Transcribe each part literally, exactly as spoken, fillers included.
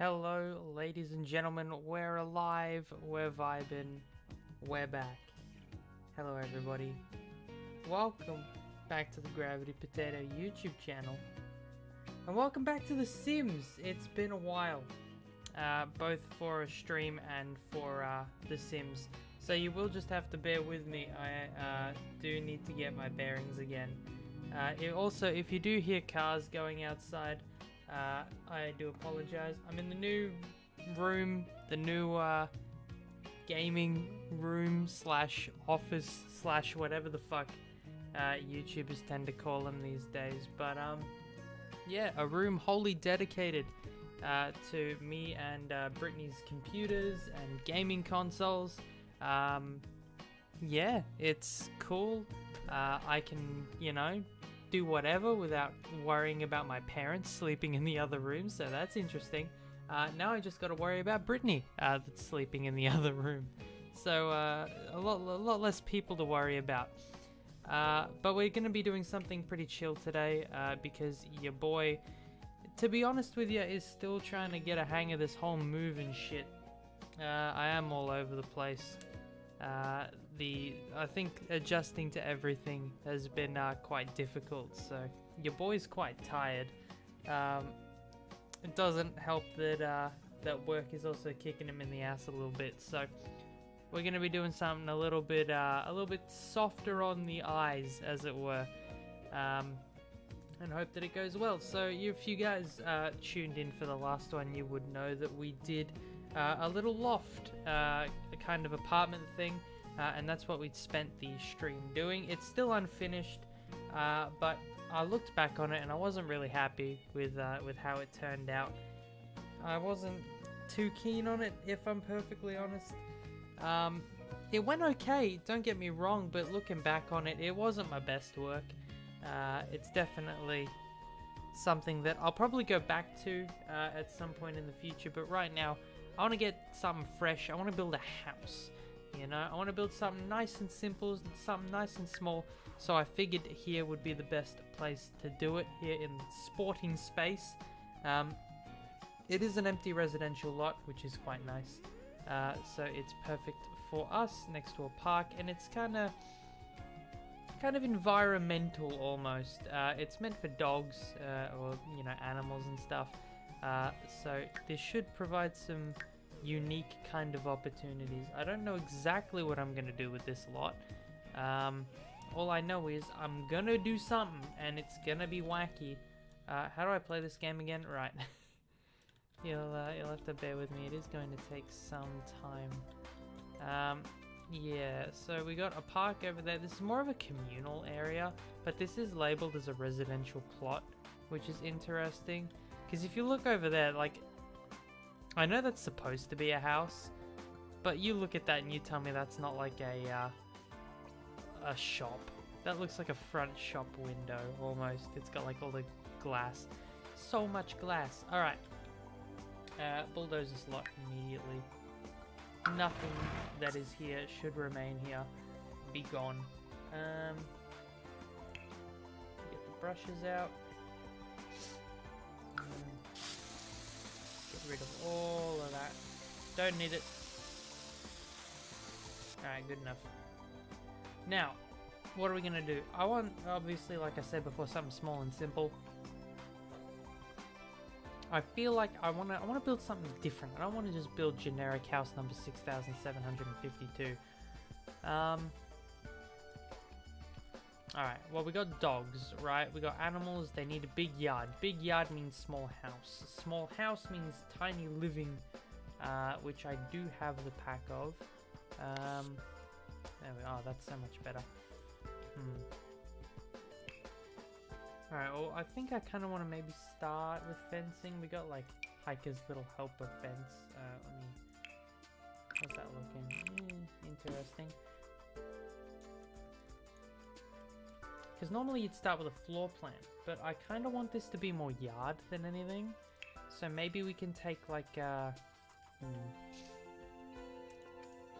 Hello, ladies and gentlemen, we're alive, we're vibing, we're back. Hello everybody. Welcome back to the Gravity Potato YouTube channel. And welcome back to The Sims. It's been a while, uh, both for a stream and for uh, The Sims. So you will just have to bear with me. I uh, do need to get my bearings again. Uh, it also, if you do hear cars going outside, Uh, I do apologize. I'm in the new room, the new uh, gaming room slash office slash whatever the fuck uh, YouTubers tend to call them these days. But um, yeah, a room wholly dedicated uh, to me and uh, Brittany's computers and gaming consoles. Um, yeah, it's cool. Uh, I can, you know, do whatever without worrying about my parents sleeping in the other room, so that's interesting. Uh, now I just got to worry about Brittany uh, that's sleeping in the other room, so uh, a lot, a lot less people to worry about. Uh, but we're going to be doing something pretty chill today uh, because your boy, to be honest with you, is still trying to get a hang of this whole move and shit. Uh, I am all over the place. Uh, the I think adjusting to everything has been uh, quite difficult, so your boy's quite tired. Um, it doesn't help that uh, that work is also kicking him in the ass a little bit, so we're gonna be doing something a little bit uh, a little bit softer on the eyes, as it were, um, and hope that it goes well. So if you guys uh, tuned in for the last one, you would know that we did Uh, a little loft, uh, a kind of apartment thing, uh, and that's what we'd spent the stream doing. It's still unfinished, uh, but I looked back on it and I wasn't really happy with uh, with how it turned out. I wasn't too keen on it, if I'm perfectly honest. Um, it went okay, don't get me wrong, but looking back on it, it wasn't my best work. Uh, it's definitely something that I'll probably go back to uh, at some point in the future, but right now I want to get something fresh. I want to build a house, you know. I want to build something nice and simple, something nice and small. So I figured here would be the best place to do it, here in the sporting space. Um, it is an empty residential lot, which is quite nice. Uh, so it's perfect for us, next to a park, and it's kind of, kind of environmental almost. Uh, it's meant for dogs uh, or you know animals and stuff. Uh, so this should provide some unique kind of opportunities. I don't know exactly what I'm gonna do with this lot. Um, all I know is I'm gonna do something and it's gonna be wacky. Uh, how do I play this game again? Right. you'll, uh, you'll have to bear with me. It is going to take some time. Um, yeah, so we got a park over there. This is more of a communal area, but this is labeled as a residential plot, which is interesting. Because if you look over there, like, I know that's supposed to be a house, but you look at that and you tell me that's not like a, uh, a shop. That looks like a front shop window, almost. It's got like all the glass. So much glass. Alright. Uh, bulldoze this lot immediately. Nothing that is here should remain here. Be gone. Um, get the brushes out. Get rid of all of that. Don't need it. Alright, good enough. Now, what are we gonna do? I want, obviously, like I said before, something small and simple. I feel like I wanna, I wanna build something different. I don't wanna just build generic house number six thousand seven hundred fifty-two. Um. Alright, well we got dogs, right? We got animals, they need a big yard. Big yard means small house. Small house means tiny living, uh, which I do have the pack of. Um, there we are, that's so much better. Hmm. Alright, well I think I kind of want to maybe start with fencing. We got like Hiker's Little Helper fence. Uh, let me... How's that looking? Mm, interesting. Because normally you'd start with a floor plan, but I kind of want this to be more yard than anything. So maybe we can take like a... Hmm.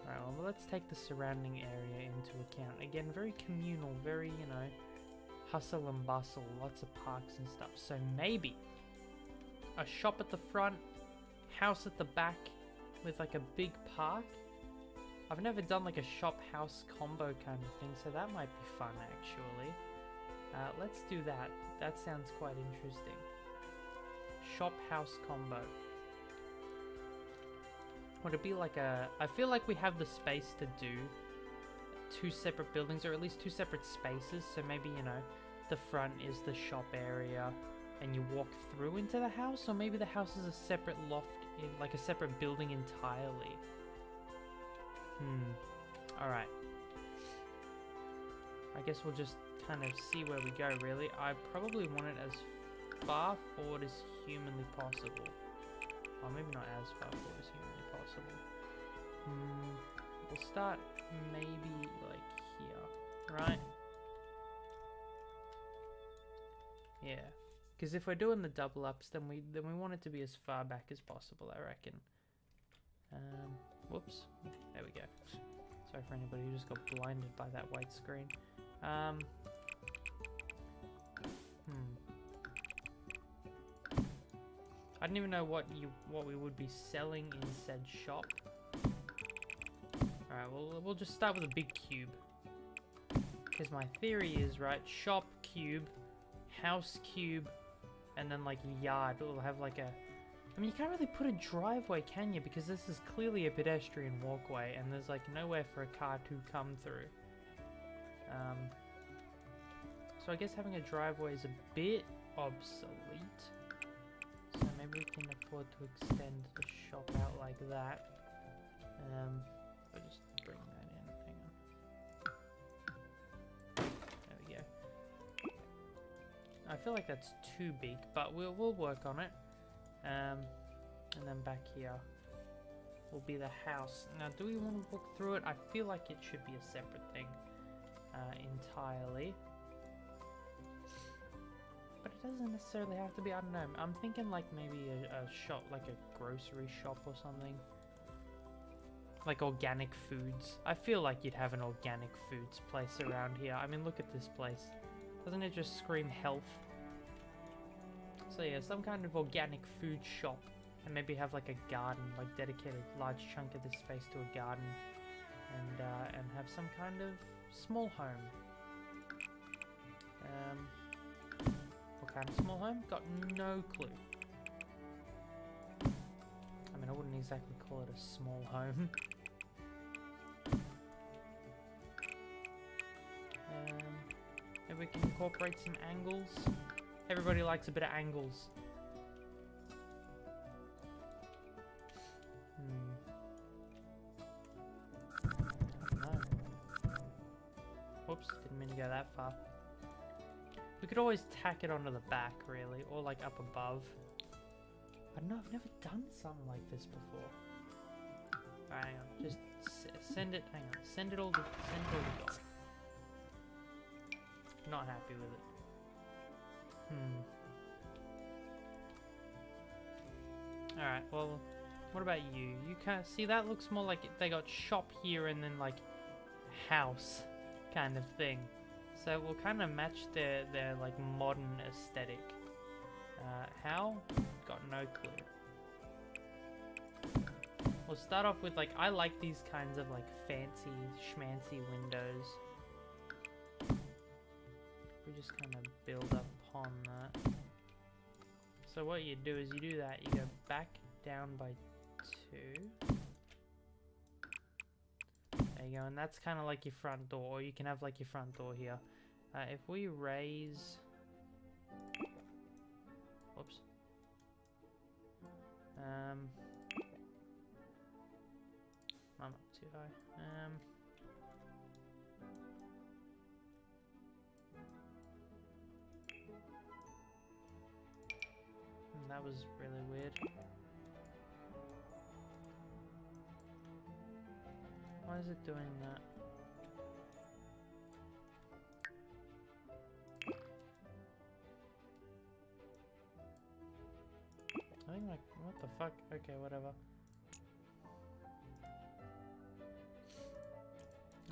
Alright, well let's take the surrounding area into account. Again, very communal, very, you know, hustle and bustle, lots of parks and stuff. So maybe a shop at the front, house at the back with like a big park. I've never done like a shop house combo kind of thing, so that might be fun actually. Uh, let's do that. That sounds quite interesting. Shop house combo. Would it be like a... I feel like we have the space to do two separate buildings, or at least two separate spaces. So maybe, you know, the front is the shop area and you walk through into the house, or maybe the house is a separate loft, in like a separate building entirely. Hmm. Alright. I guess we'll just kind of see where we go, really. I probably want it as far forward as humanly possible. Or maybe not as far forward as humanly possible. Hmm. We'll start maybe like here. Right? Yeah. Because if we're doing the double ups, then we then we want it to be as far back as possible, I reckon. Um, whoops. There we go. Sorry for anybody who just got blinded by that white screen. Um, hmm. I didn't even know what you what we would be selling in said shop. All right, well, we'll just start with a big cube. Because my theory is, right, shop cube, house cube, and then like yard. We'll have like a... I mean, you can't really put a driveway, can you? Because this is clearly a pedestrian walkway, and there's like nowhere for a car to come through. Um, so I guess having a driveway is a bit obsolete. So maybe we can afford to extend the shop out like that. Um, I'll just bring that in. Hang on. There we go. I feel like that's too big, but we'll we'll work on it. Um, and then back here will be the house. Now, do we want to walk through it? I feel like it should be a separate thing uh, entirely. But it doesn't necessarily have to be. I don't know. I'm thinking like maybe a, a shop, like a grocery shop or something. Like organic foods. I feel like you'd have an organic foods place around here. I mean, look at this place. Doesn't it just scream health? So yeah, some kind of organic food shop, and maybe have like a garden, like dedicate a large chunk of this space to a garden, and uh, and have some kind of small home. Um, what kind of small home? Got no clue. I mean, I wouldn't exactly call it a small home. um, maybe we can incorporate some angles. Everybody likes a bit of angles. Hmm. No. Whoops, didn't mean to go that far. We could always tack it onto the back, really, or like up above. I don't know, I've never done something like this before. Alright, hang on, just send it, hang on, send it all to, send it all to God. Not happy with it. Hmm. Alright, well, what about you? You can't see, that looks more like they got shop here and then like house kind of thing. So we'll kind of match their, their like modern aesthetic. Uh, how? Got no clue. We'll start off with like, I like these kinds of like fancy schmancy windows. We just kind of build up on that. So what you do is you do that, you go back down by two. There you go, and that's kind of like your front door, or you can have like your front door here. Uh, if we raise... Whoops. Um... I'm up too high. Um... That was really weird. Why is it doing that? I think like, what the fuck? Okay, whatever.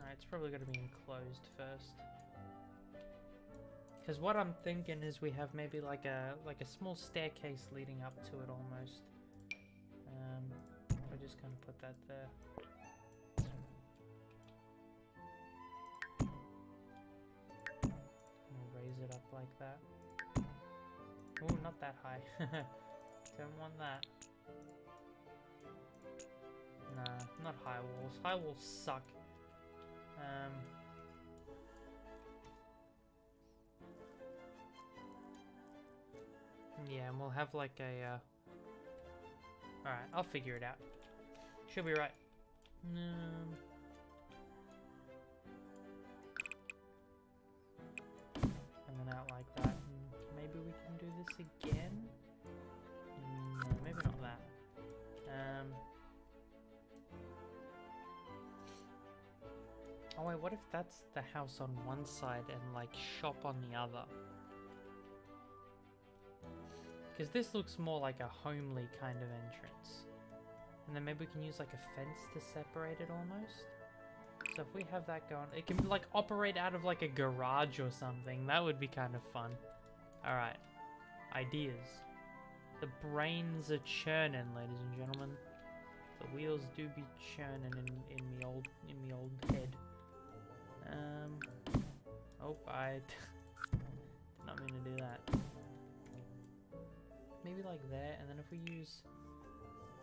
Alright, it's probably gonna be enclosed first. Because what I'm thinking is we have maybe like a like a small staircase leading up to it almost. just gonna put that there. And raise it up like that. Oh, not that high. Don't want that. Nah, not high walls. High walls suck. Um... Yeah, and we'll have like a, uh... Alright, I'll figure it out. She'll be right. Um... And then out like that. And maybe we can do this again? No, maybe not that. Um... Oh wait, what if that's the house on one side and like shop on the other? Because this looks more like a homely kind of entrance. And then maybe we can use like a fence to separate it almost. So if we have that going, it can like operate out of like a garage or something. That would be kind of fun. Alright. Ideas. The brains are churning, ladies and gentlemen. The wheels do be churning in, in me old in me old head. Um Oh, I did not mean to do that. Maybe like there, and then if we use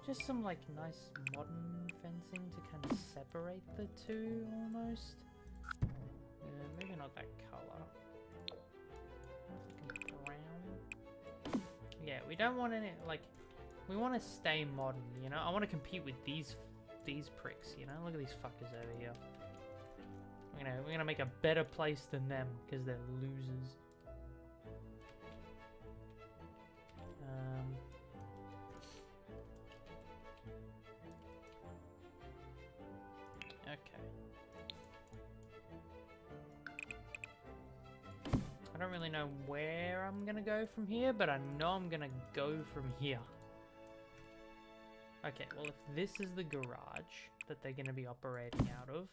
just some like nice modern fencing to kind of separate the two almost. Uh, maybe not that color. Brown. Yeah, we don't want any like we want to stay modern, you know. I want to compete with these these pricks, you know. Look at these fuckers over here. We're gonna we're gonna make a better place than them because they're losers. Um, okay. I don't really know where I'm gonna go from here, but I know I'm gonna go from here. Okay, well if this is the garage that they're gonna be operating out of,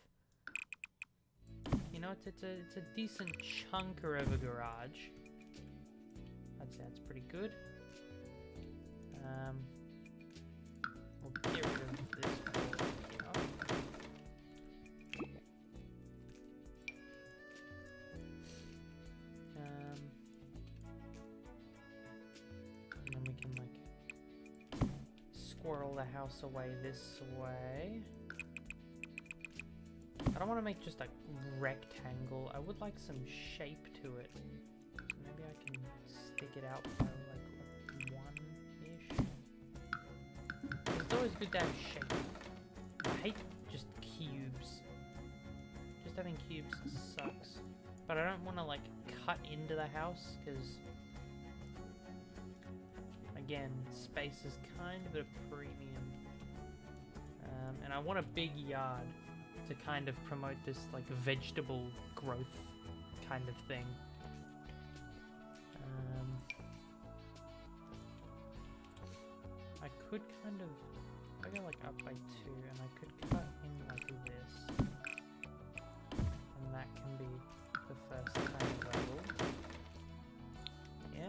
you know, it's, it's, a, it's a decent chunker of a garage. I'd say that's pretty good. Um, we'll get rid of this here. Um, and then we can like squirrel the house away this way. I don't want to make just a rectangle. I would like some shape to it. So maybe I can stick it out by like one. It's always good to have shape. I hate just cubes. Just having cubes sucks. But I don't want to like cut into the house because, again, space is kind of a premium. Um, and I want a big yard to kind of promote this like vegetable growth kind of thing. I could kind of, I go like up by two, and I could cut in like this, and that can be the first kind of level. Yeah.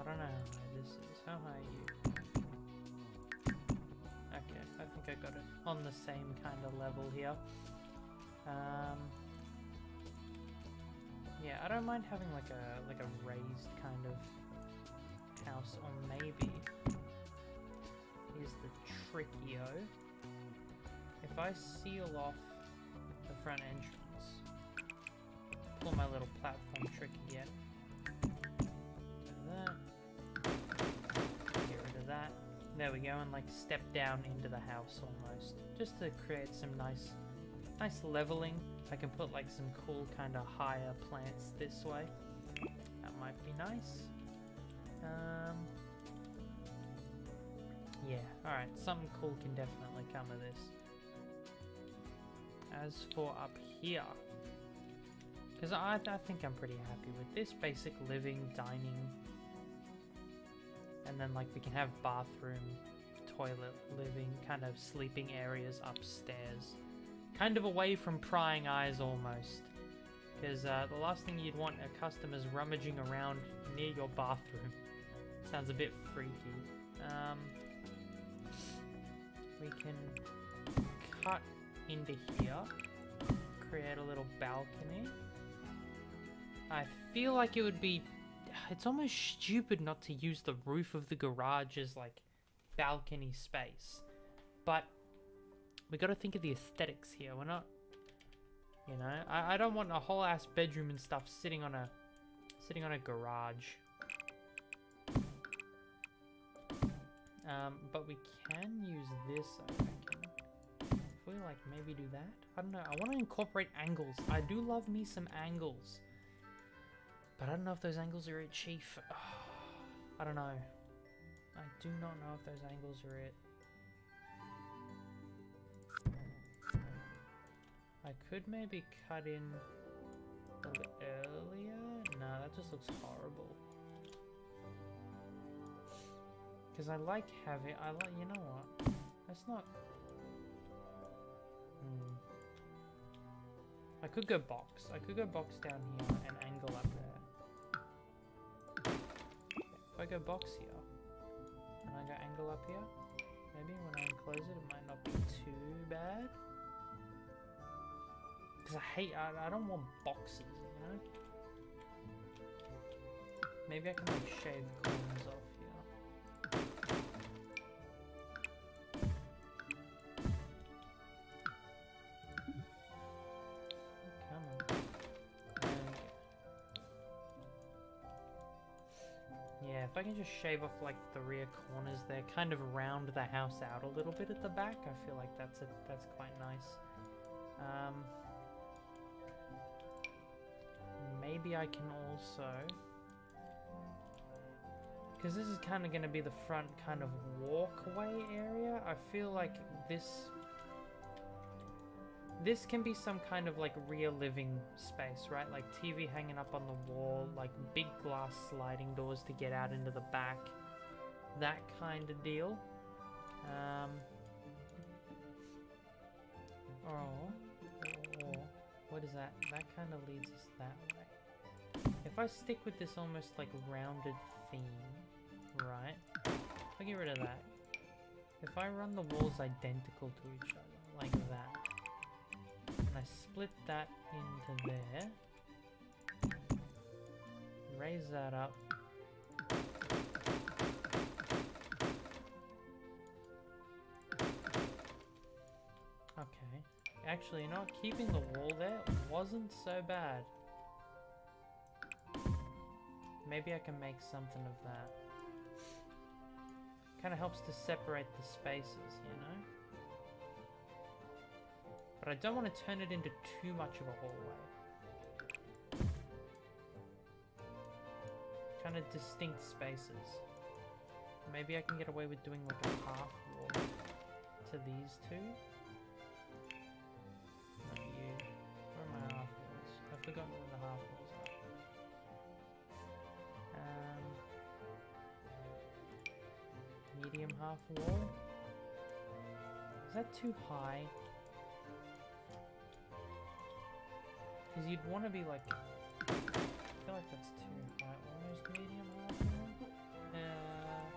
I don't know how high this is. How high are you? Okay, I think I got it on the same kind of level here. Um. Yeah, I don't mind having like a like a raised kind of house, or maybe here's the trickio. If I seal off the front entrance, pull my little platform trick again. Do that. Get rid of that. There we go, and like step down into the house almost, just to create some nice. Nice leveling. I can put like some cool kind of higher plants this way. That might be nice. Um, yeah, alright, something cool can definitely come of this. As for up here, because I, I think I'm pretty happy with this basic living, dining, and then like we can have bathroom, toilet, living, kind of sleeping areas upstairs. Kind of away from prying eyes almost, because uh, the last thing you'd want are customers rummaging around near your bathroom. Sounds a bit freaky. Um, we can cut into here, create a little balcony. I feel like it would be, it's almost stupid not to use the roof of the garage as like balcony space, but we got to think of the aesthetics here. We're not, you know, I, I don't want a whole ass bedroom and stuff sitting on a sitting on a garage. Um, but we can use this, I reckon. If we like maybe do that. I don't know. I want to incorporate angles. I do love me some angles. But I don't know if those angles are it, Chief. Oh, I don't know. I do not know if those angles are it. I could maybe cut in a little bit earlier. No, that just looks horrible. Because I like having, I like, you know what? That's not... Hmm. I could go box. I could go box down here and angle up there. If I go box here, and I go angle up here, maybe when I enclose it, it might not be too bad. Because I hate, I, I don't want boxes, you know? Maybe I can like shave corners off. If I can just shave off like the rear corners there, kind of round the house out a little bit at the back, I feel like that's a, that's quite nice. Um, maybe I can also, because this is kind of going to be the front kind of walkway area. I feel like this this can be some kind of like rear living space, right? Like T V hanging up on the wall, like big glass sliding doors to get out into the back, that kind of deal. Um, oh, oh, what is that? That kind of leads us that way. If I stick with this almost like rounded theme, right? If I get rid of that, if I run the walls identical to each other, like that, I split that into there, raise that up, okay, actually, you know what, keeping the wall there wasn't so bad, maybe I can make something of that, kind of helps to separate the spaces, you know? But I don't want to turn it into too much of a hallway. Kind of distinct spaces. Maybe I can get away with doing like a half wall to these two. Not you. Where are my half walls? I've forgotten where the half walls are. Um, medium half wall. Is that too high? Because you'd want to be like, I feel like that's too high, almost medium high. Uh,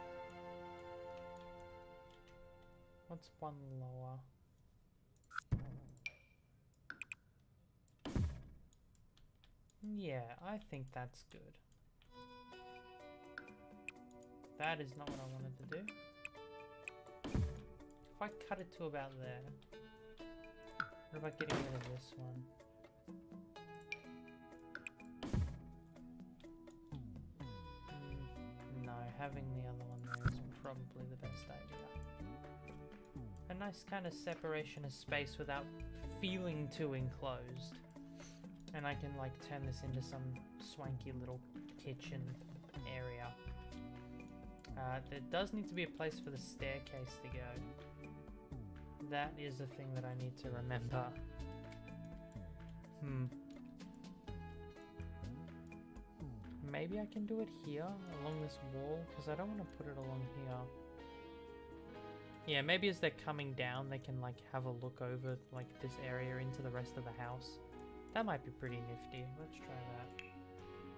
what's one lower? Yeah, I think that's good. That is not what I wanted to do. If I cut it to about there, what about getting rid of this one? Having the other one there is probably the best idea. A nice kind of separation of space without feeling too enclosed. And I can like turn this into some swanky little kitchen area. Uh, there does need to be a place for the staircase to go. That is a thing that I need to remember. Hmm. Maybe I can do it here, along this wall, because I don't want to put it along here. Yeah, maybe as they're coming down, they can, like, have a look over, like, this area into the rest of the house. That might be pretty nifty. Let's try that.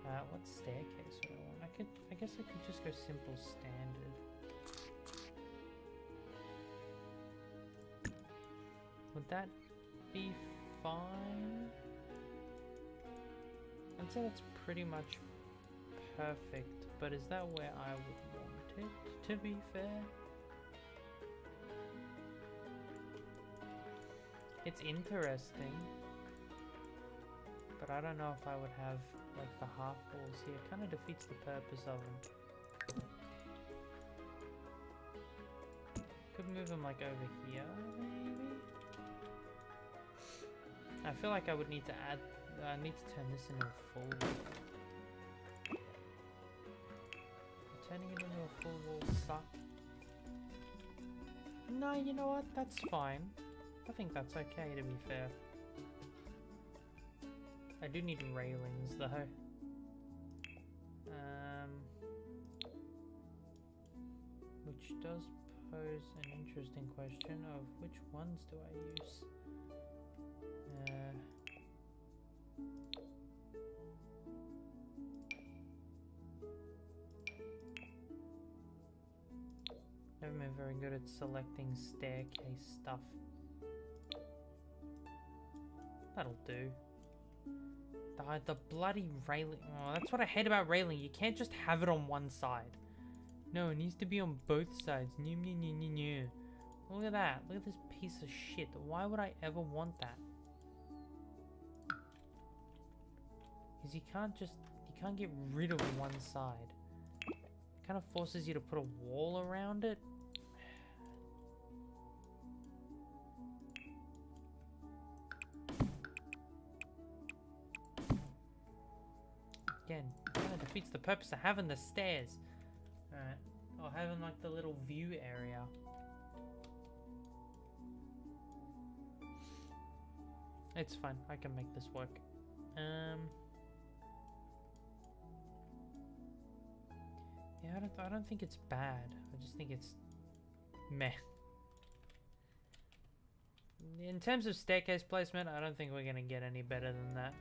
Uh, what staircase would I want? I could, I guess I could just go simple standard. Would that be fine? I'd say that's pretty much perfect, but is that where I would want it, to be fair? It's interesting, but I don't know if I would have, like, the half walls here. Kind of defeats the purpose of them. Could move them, like, over here, maybe? I feel like I would need to add... I need to turn this into a full wall. Turning it into a full wall sucks. No, you know what? That's fine. I think that's okay, to be fair. I do need railings, though. Um, which does pose an interesting question of which ones do I use? Uh, never been very good at selecting staircase stuff. That'll do. The, the bloody railing. Oh, that's what I hate about railing. You can't just have it on one side. No, it needs to be on both sides. New, new, new, new, new. Look at that. Look at this piece of shit. Why would I ever want that? Because you can't just... You can't get rid of one side. It kind of forces you to put a wall around it. Again, kind of defeats the purpose of having the stairs. Alright. Or having like the little view area. It's fine. I can make this work. Um. Yeah, I don't, I don't think it's bad. I just think it's meh. In terms of staircase placement, I don't think we're going to get any better than that.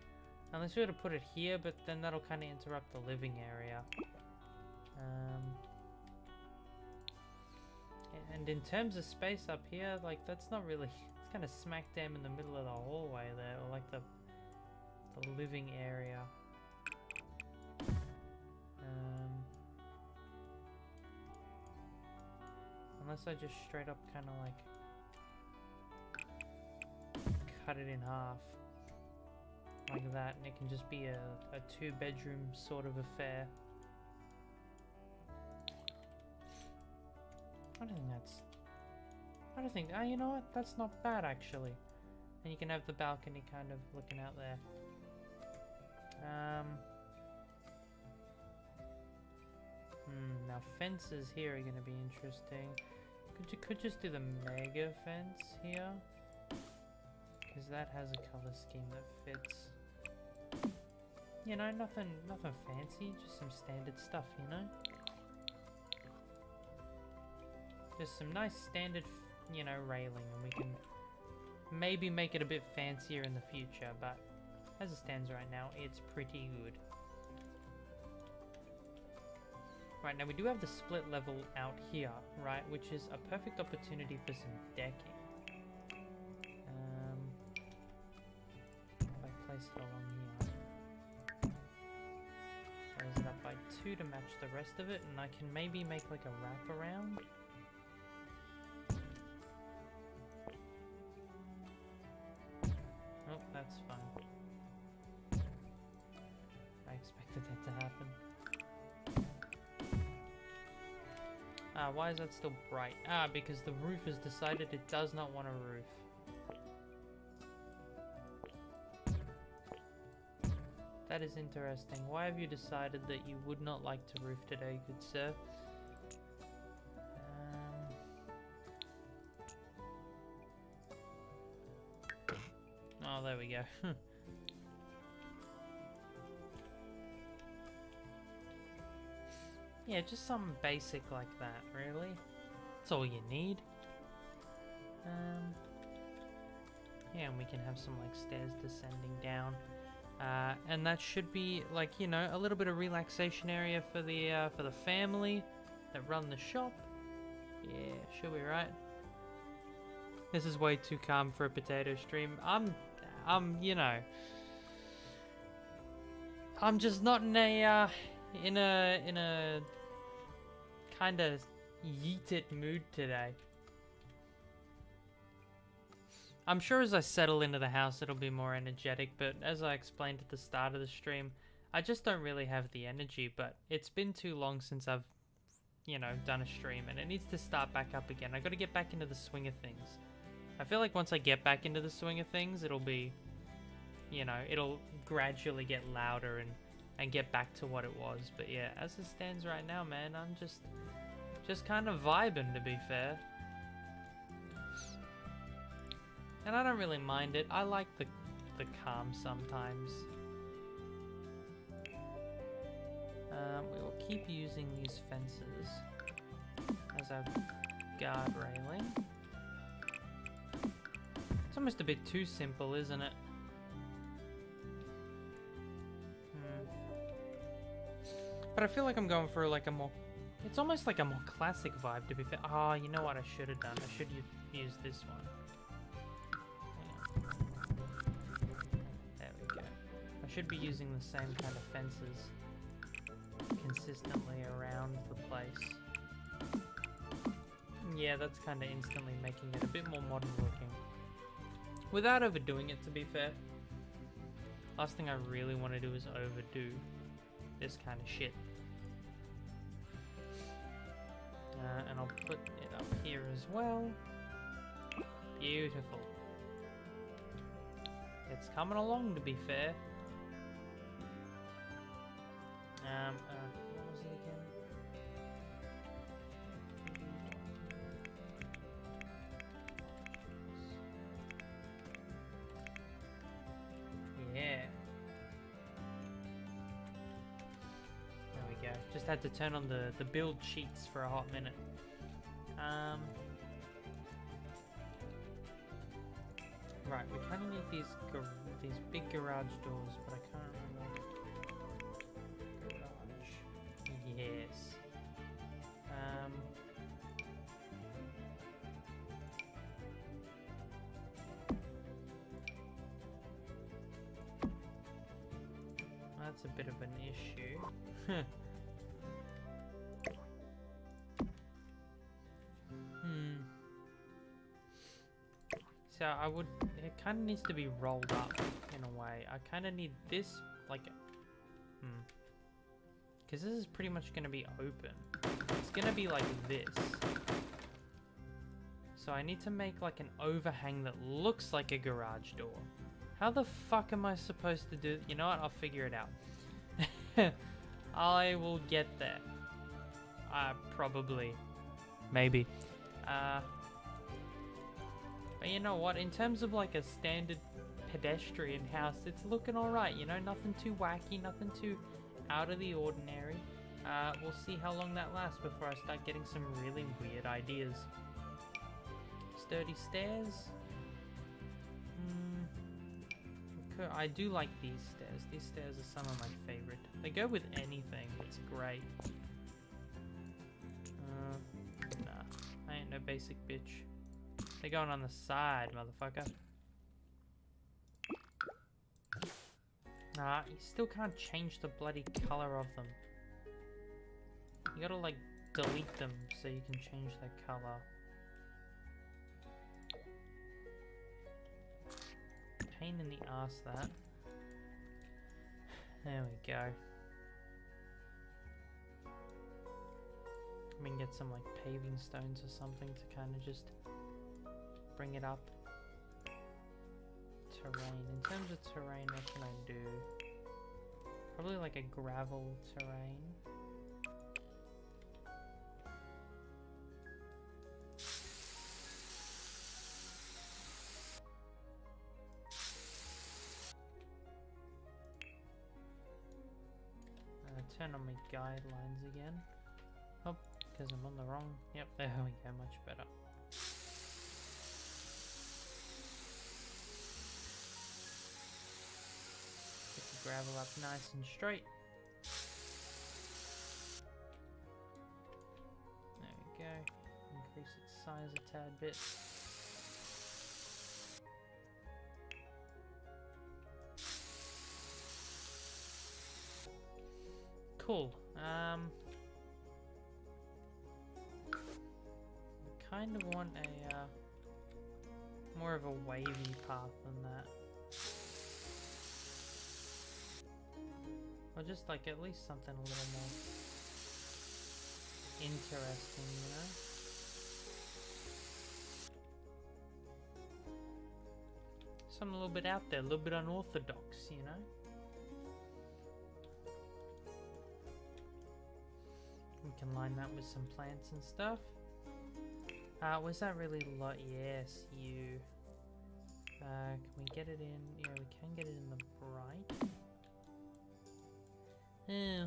Unless we were to put it here, but then that'll kind of interrupt the living area. Um, and in terms of space up here, like, that's not really... It's kind of smack dab in the middle of the hallway there, or like the, the living area. Um, unless I just straight up kind of like... cut it in half. Like that, and it can just be a, a two-bedroom sort of affair. I don't think that's... I don't think... Ah, you know what? That's not bad, actually. And you can have the balcony kind of looking out there. Um... Hmm, now fences here are going to be interesting. Could you could just do the mega fence here? Because that has a color scheme that fits. You know, nothing, nothing fancy, just some standard stuff, you know? Just some nice standard, you know, railing, and we can maybe make it a bit fancier in the future, but as it stands right now, it's pretty good. Right, now we do have the split level out here, right, which is a perfect opportunity for some decking. Um, if I place it along here. Raise it up by two to match the rest of it, and I can maybe make like a wrap around. Oh, that's fine. I expected that to happen. Ah, why is that still bright? Ah, because the roof has decided it does not want a roof. That is interesting. Why have you decided that you would not like to roof today, good sir? Um, oh, there we go. Yeah, just something basic like that, really. That's all you need. Um, yeah, and we can have some like stairs descending down. Uh, and that should be, like, you know, a little bit of relaxation area for the uh, for the family that run the shop. Yeah, should be right. This is way too calm for a potato stream. I'm, I'm, you know, I'm just not in a uh, in a in a kind of yeet it mood today. I'm sure as I settle into the house it'll be more energetic, but as I explained at the start of the stream, I just don't really have the energy, but it's been too long since I've, you know, done a stream, and it needs to start back up again. I gotta get back into the swing of things. I feel like once I get back into the swing of things, it'll be, you know, it'll gradually get louder and, and get back to what it was. But yeah, as it stands right now, man, I'm just, just kind of vibing, to be fair. And I don't really mind it. I like the, the calm sometimes. Um, we will keep using these fences as our guard railing. It's almost a bit too simple, isn't it? Hmm. But I feel like I'm going for like a more... It's almost like a more classic vibe, to be fair. Ah, oh, you know what I should have done? I should have used this one. Should be using the same kind of fences consistently around the place. Yeah, that's kind of instantly making it a bit more modern looking. Without overdoing it, to be fair. Last thing I really want to do is overdo this kind of shit. Uh, and I'll put it up here as well. Beautiful. It's coming along, to be fair. Um, uh, what was it again? Yeah. There we go. Just had to turn on the, the build sheets for a hot minute. Um, right, we kind of need these, these big garage doors, but I can't remember. Yes. Um, that's a bit of an issue. hmm. So I would, it kind of needs to be rolled up in a way. I kind of need this, like, hmm. Because this is pretty much going to be open. It's going to be like this. So I need to make like an overhang that looks like a garage door. How the fuck am I supposed to do... You know what? I'll figure it out. I will get there. Uh, probably. Maybe. Uh, but you know what? In terms of like a standard pedestrian house, it's looking alright. You know, nothing too wacky, nothing too... out of the ordinary. Uh, we'll see how long that lasts before I start getting some really weird ideas. Sturdy stairs. Mm. I do like these stairs. These stairs are some of my favorite. They go with anything. It's great. Uh, nah. I ain't no basic bitch. They're going on the side, motherfucker. Ah, you still can't change the bloody color of them. You gotta, like, delete them so you can change their color. Pain in the ass, that. There we go. We can get some, like, paving stones or something to kind of just bring it up. Terrain. In terms of terrain, what can I do? Probably like a gravel terrain. Uh, turn on my guidelines again. Oh, because I'm on the wrong. Yep, there we go, much better. gravel up nice and straight. There we go. Increase its size a tad bit. Cool. Um, I kind of want a uh, more of a wavy path than that. Or just like at least something a little more interesting, you know? Something a little bit out there, a little bit unorthodox, you know? We can line that with some plants and stuff. Uh, was that really light? Yes, you. Uh, can we get it in? Yeah, we can get it in the bright. Yeah.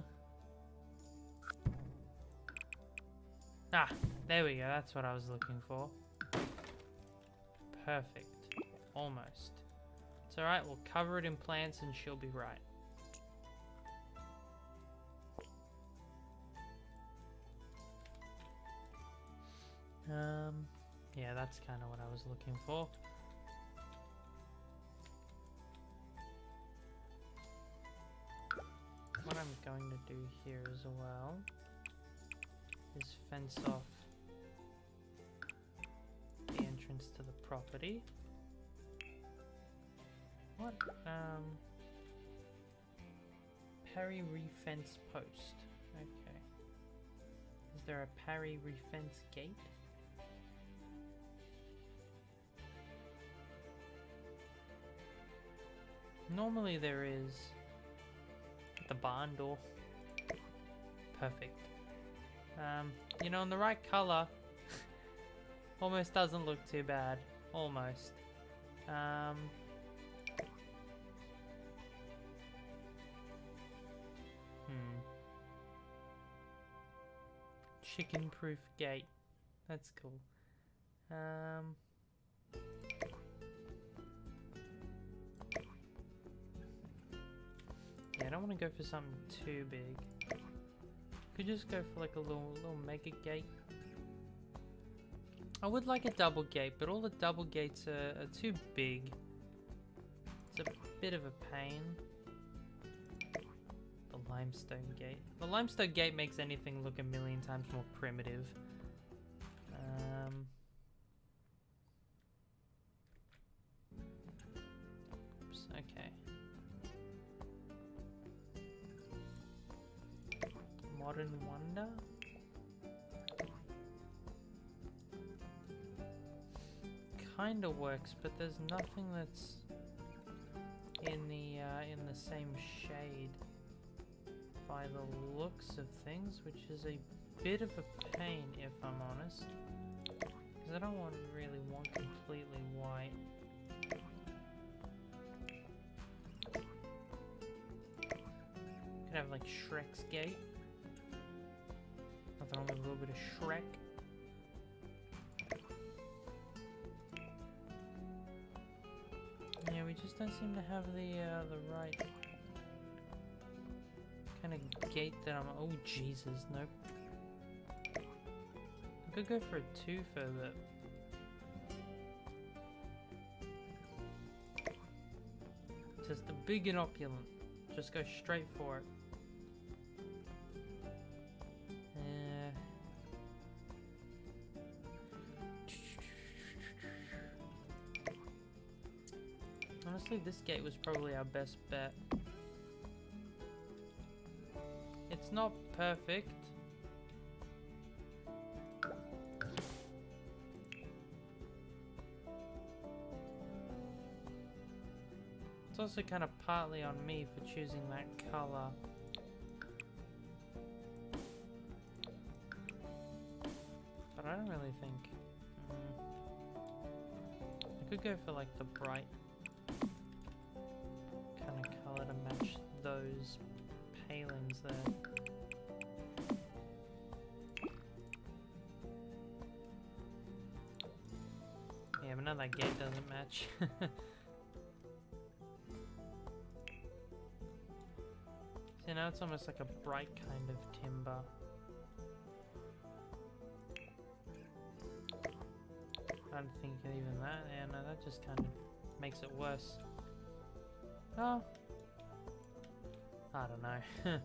Ah, there we go. That's what I was looking for. Perfect. Almost. It's alright, we'll cover it in plants and she'll be right. Um, yeah, that's kind of what I was looking for. What I'm going to do here as well is fence off the entrance to the property. What? Um, parry refence post. Okay. Is there a parry refence gate? Normally there is at the barn door. Perfect. Um, you know, in the right color, almost doesn't look too bad. Almost. Um, hmm. Chicken-proof gate. That's cool. Um... Yeah, I don't want to go for something too big. Could just go for like a little, little mega gate. I would like a double gate, but all the double gates are, are too big. It's a bit of a pain. The limestone gate. The limestone gate makes anything look a million times more primitive. Um... Oops, okay. Modern wonder? Kinda works, but there's nothing that's in the uh, in the same shade by the looks of things, which is a bit of a pain if I'm honest, because I don't want really want completely white. Could have like Shrek's gate. Throw in a little bit of Shrek. Yeah, we just don't seem to have the uh, the right kind of gate that I'm. Oh Jesus, nope. I could go for a two further. Just the big and opulent. Just go straight for it. This gate was probably our best bet. It's not perfect. It's also kind of partly on me for choosing that color. But I don't really think... Mm. I could go for like the bright color to match those palings there. Yeah, but now that gate doesn't match. You know, it's almost like a bright kind of timber. I don't think even that, yeah, no, that just kind of makes it worse. Oh. I don't know.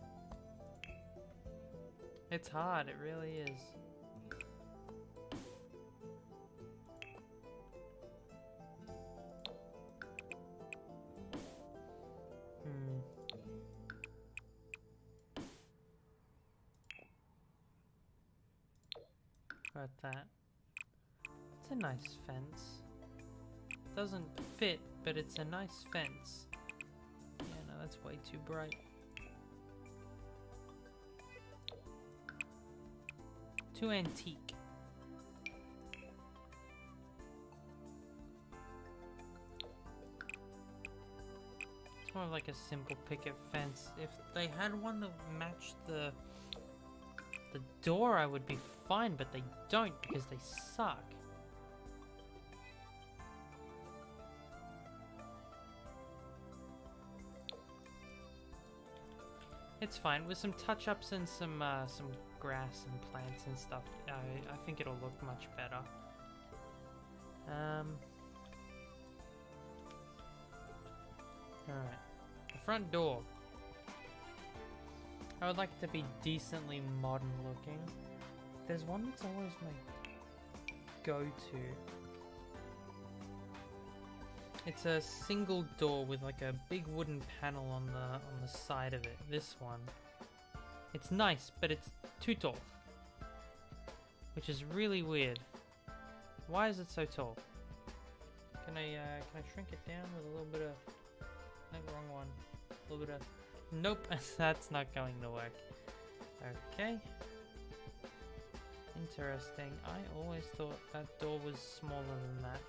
It's hard, it really is. Hmm. Got that. It's a nice fence. Doesn't fit, but it's a nice fence. Yeah, no, that's way too bright. Too antique. It's more of like a simple picket fence. If they had one that matched the the door, I would be fine, but they don't because they suck. It's fine. With some touch-ups and some uh, some grass and plants and stuff, I, I think it'll look much better. Um, Alright. The front door. I would like it to be decently modern looking. There's one that's always my go-to. It's a single door with like a big wooden panel on the on the side of it. This one. It's nice, but it's too tall. Which is really weird. Why is it so tall? Can I uh, can I shrink it down with a little bit of... No, wrong one. A little bit of... Nope, that's not going to work. Okay. Interesting. I always thought that door was smaller than that.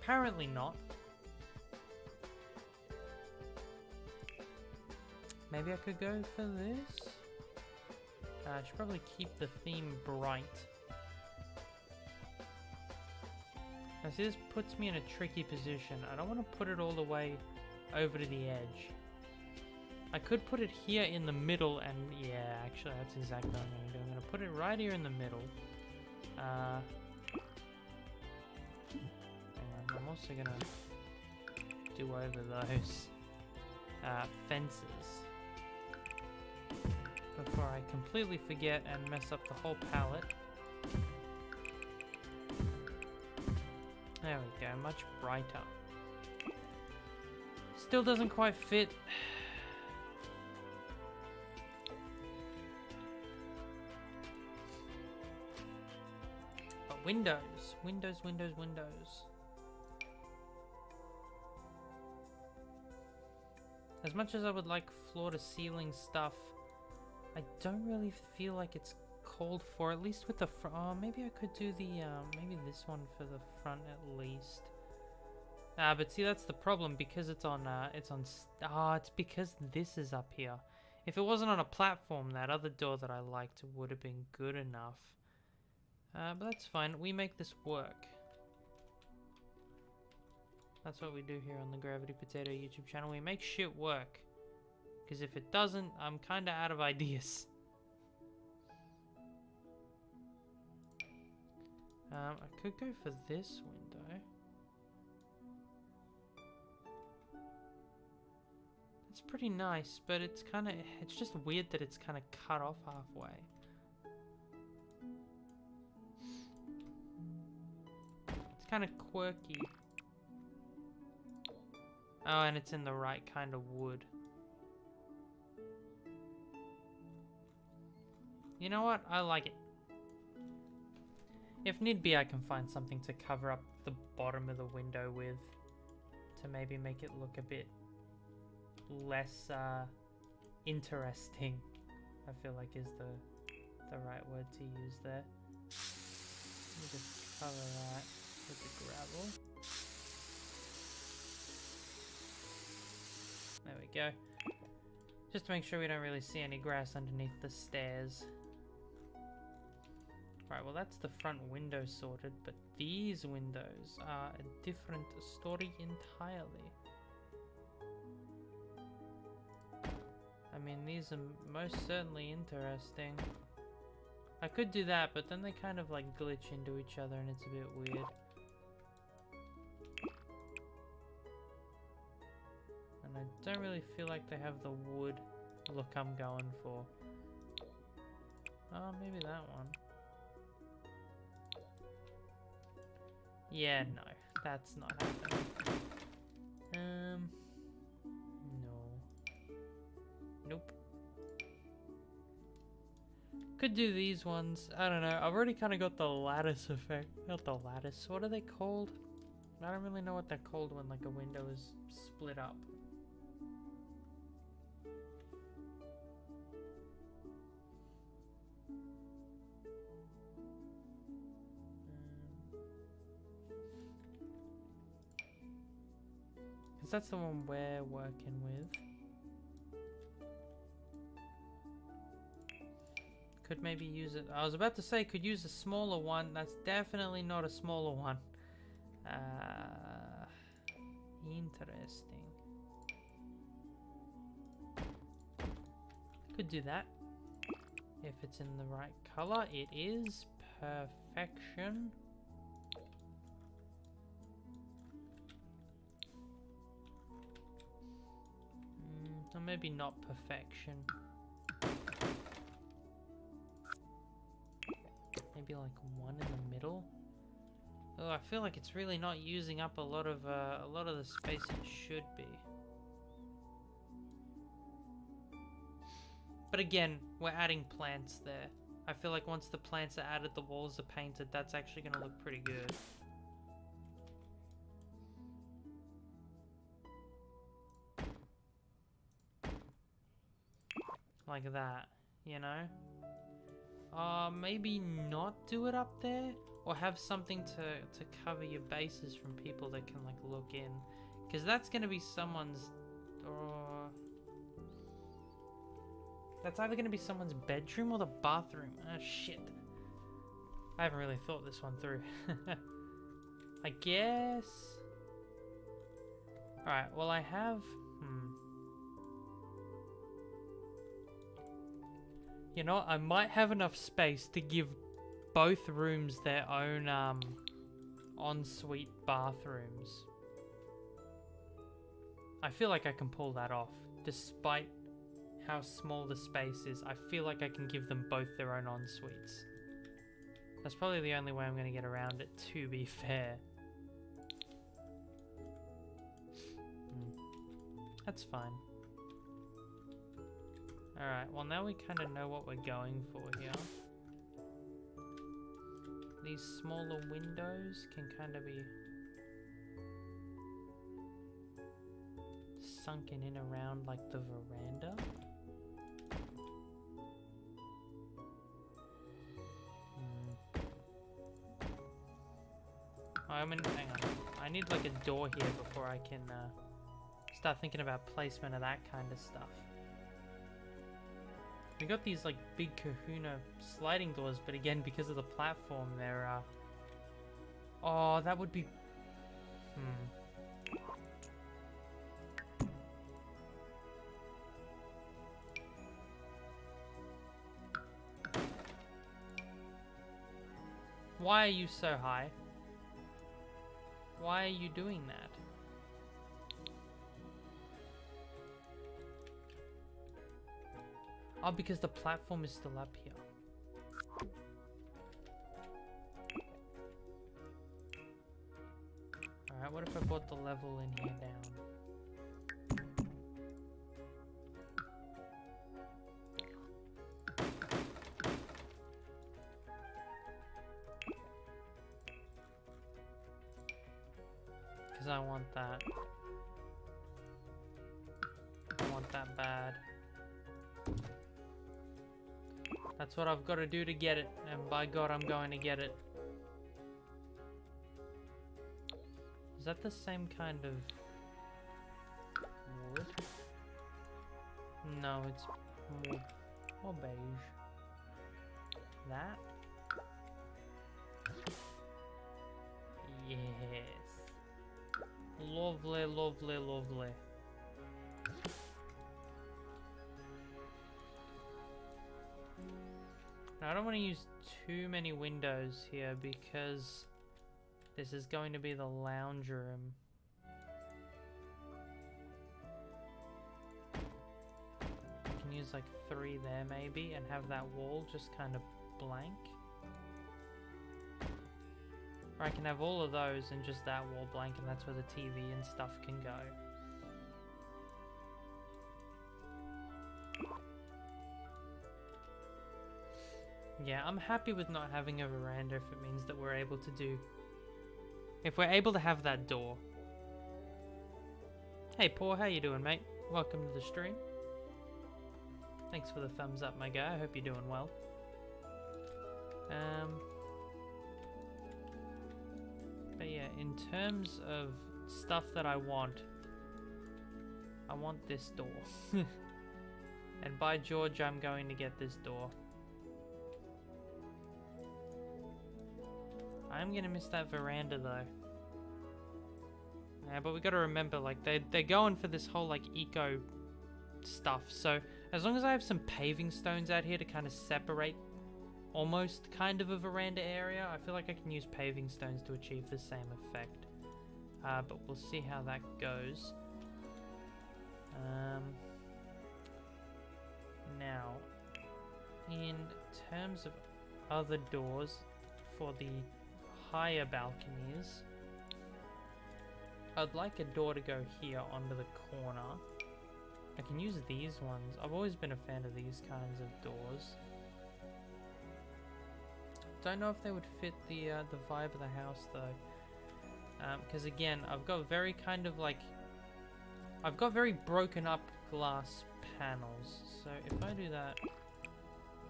Apparently not. Maybe I could go for this? Uh, I should probably keep the theme bright. Now see, this puts me in a tricky position. I don't want to put it all the way over to the edge. I could put it here in the middle and... Yeah, actually that's exactly what I'm going to do. I'm going to put it right here in the middle. Uh... I'm also gonna do over those uh, fences before I completely forget and mess up the whole palette. There we go, much brighter. Still doesn't quite fit. But windows, windows, windows, windows. As much as I would like floor-to-ceiling stuff, I don't really feel like it's called for, at least with the front. Oh, maybe I could do the, um, maybe this one for the front at least. Ah, but see, that's the problem, because it's on, uh, it's on, ah, oh, it's because this is up here. If it wasn't on a platform, that other door that I liked would have been good enough. Uh, but that's fine, we make this work. That's what we do here on the Gravity Potato YouTube channel. We make shit work. Because if it doesn't, I'm kind of out of ideas. Um, I could go for this window. It's pretty nice, but it's kind of... It's just weird that it's kind of cut off halfway. It's kind of quirky. Oh, and it's in the right kind of wood. You know what? I like it. If need be, I can find something to cover up the bottom of the window with. To maybe make it look a bit less uh, interesting. I feel like is the, the right word to use there. Let me just cover that with the gravel. There we go. Just to make sure we don't really see any grass underneath the stairs. Right, well that's the front window sorted, but these windows are a different story entirely. I mean, these are most certainly interesting. I could do that, but then they kind of like glitch into each other and it's a bit weird. And I don't really feel like they have the wood look I'm going for. Oh, maybe that one. Yeah, no, that's not happening. Um, no. Nope. Could do these ones. I don't know. I've already kind of got the lattice effect. Not the lattice. What are they called? I don't really know what they're called when like a window is split up. Because that's the one we're working with. Could maybe use it. I was about to say could use a smaller one. That's definitely not a smaller one. Uh, interesting. Could do that. If it's in the right color, it is perfection. Or maybe not perfection. Maybe like one in the middle. Oh, I feel like it's really not using up a lot of uh, a lot of the space it should be. But again, we're adding plants there. I feel like once the plants are added, the walls are painted. That's actually going to look pretty good. Like that, you know? Uh, maybe not do it up there, or have something to, to cover your bases from people that can like look in. Because that's going to be someone's... Uh, that's either going to be someone's bedroom or the bathroom. Ah, shit. I haven't really thought this one through. I guess... Alright, well I have... Hmm... You know, I might have enough space to give both rooms their own um, ensuite bathrooms. I feel like I can pull that off. Despite how small the space is, I feel like I can give them both their own ensuites. That's probably the only way I'm going to get around it, to be fair. Mm. That's fine. Alright, well now we kind of know what we're going for here. These smaller windows can kind of be sunken in around like the veranda. Hmm. I mean, hang on. I need like a door here before I can uh, start thinking about placement of that kind of stuff. We got these like big kahuna sliding doors, but again, because of the platform, they're uh... oh, that would be... Hmm. Why are you so high? Why are you doing that? Oh, because the platform is still up here. Alright, what if I brought the level in here down? Because I want that. I want that bad. That's what I've got to do to get it, and by God, I'm going to get it. Is that the same kind of wood? No, it's more, more beige. That? Yes. Lovely, lovely, lovely. Now, I don't want to use too many windows here because this is going to be the lounge room. I can use like three there maybe and have that wall just kind of blank. Or I can have all of those and just that wall blank, and that's where the T V and stuff can go. Yeah, I'm happy with not having a veranda if it means that we're able to do... If we're able to have that door. Hey, Paul, how you doing, mate? Welcome to the stream. Thanks for the thumbs up, my guy. I hope you're doing well. Um... But yeah, in terms of stuff that I want, I want this door. And by George, I'm going to get this door. I'm gonna miss that veranda though. Yeah, but we gotta remember, like, they, they're going for this whole, like, eco stuff. So as long as I have some paving stones out here to kind of separate almost kind of a veranda area, I feel like I can use paving stones to achieve the same effect. Uh, but we'll see how that goes. Um, now, in terms of other doors for the higher balconies, I'd like a door to go here onto the corner. I can use these ones. I've always been a fan of these kinds of doors. Don't know if they would fit the uh, the vibe of the house though, because um, again, I've got very kind of like I've got very broken up glass panels. So if I do that,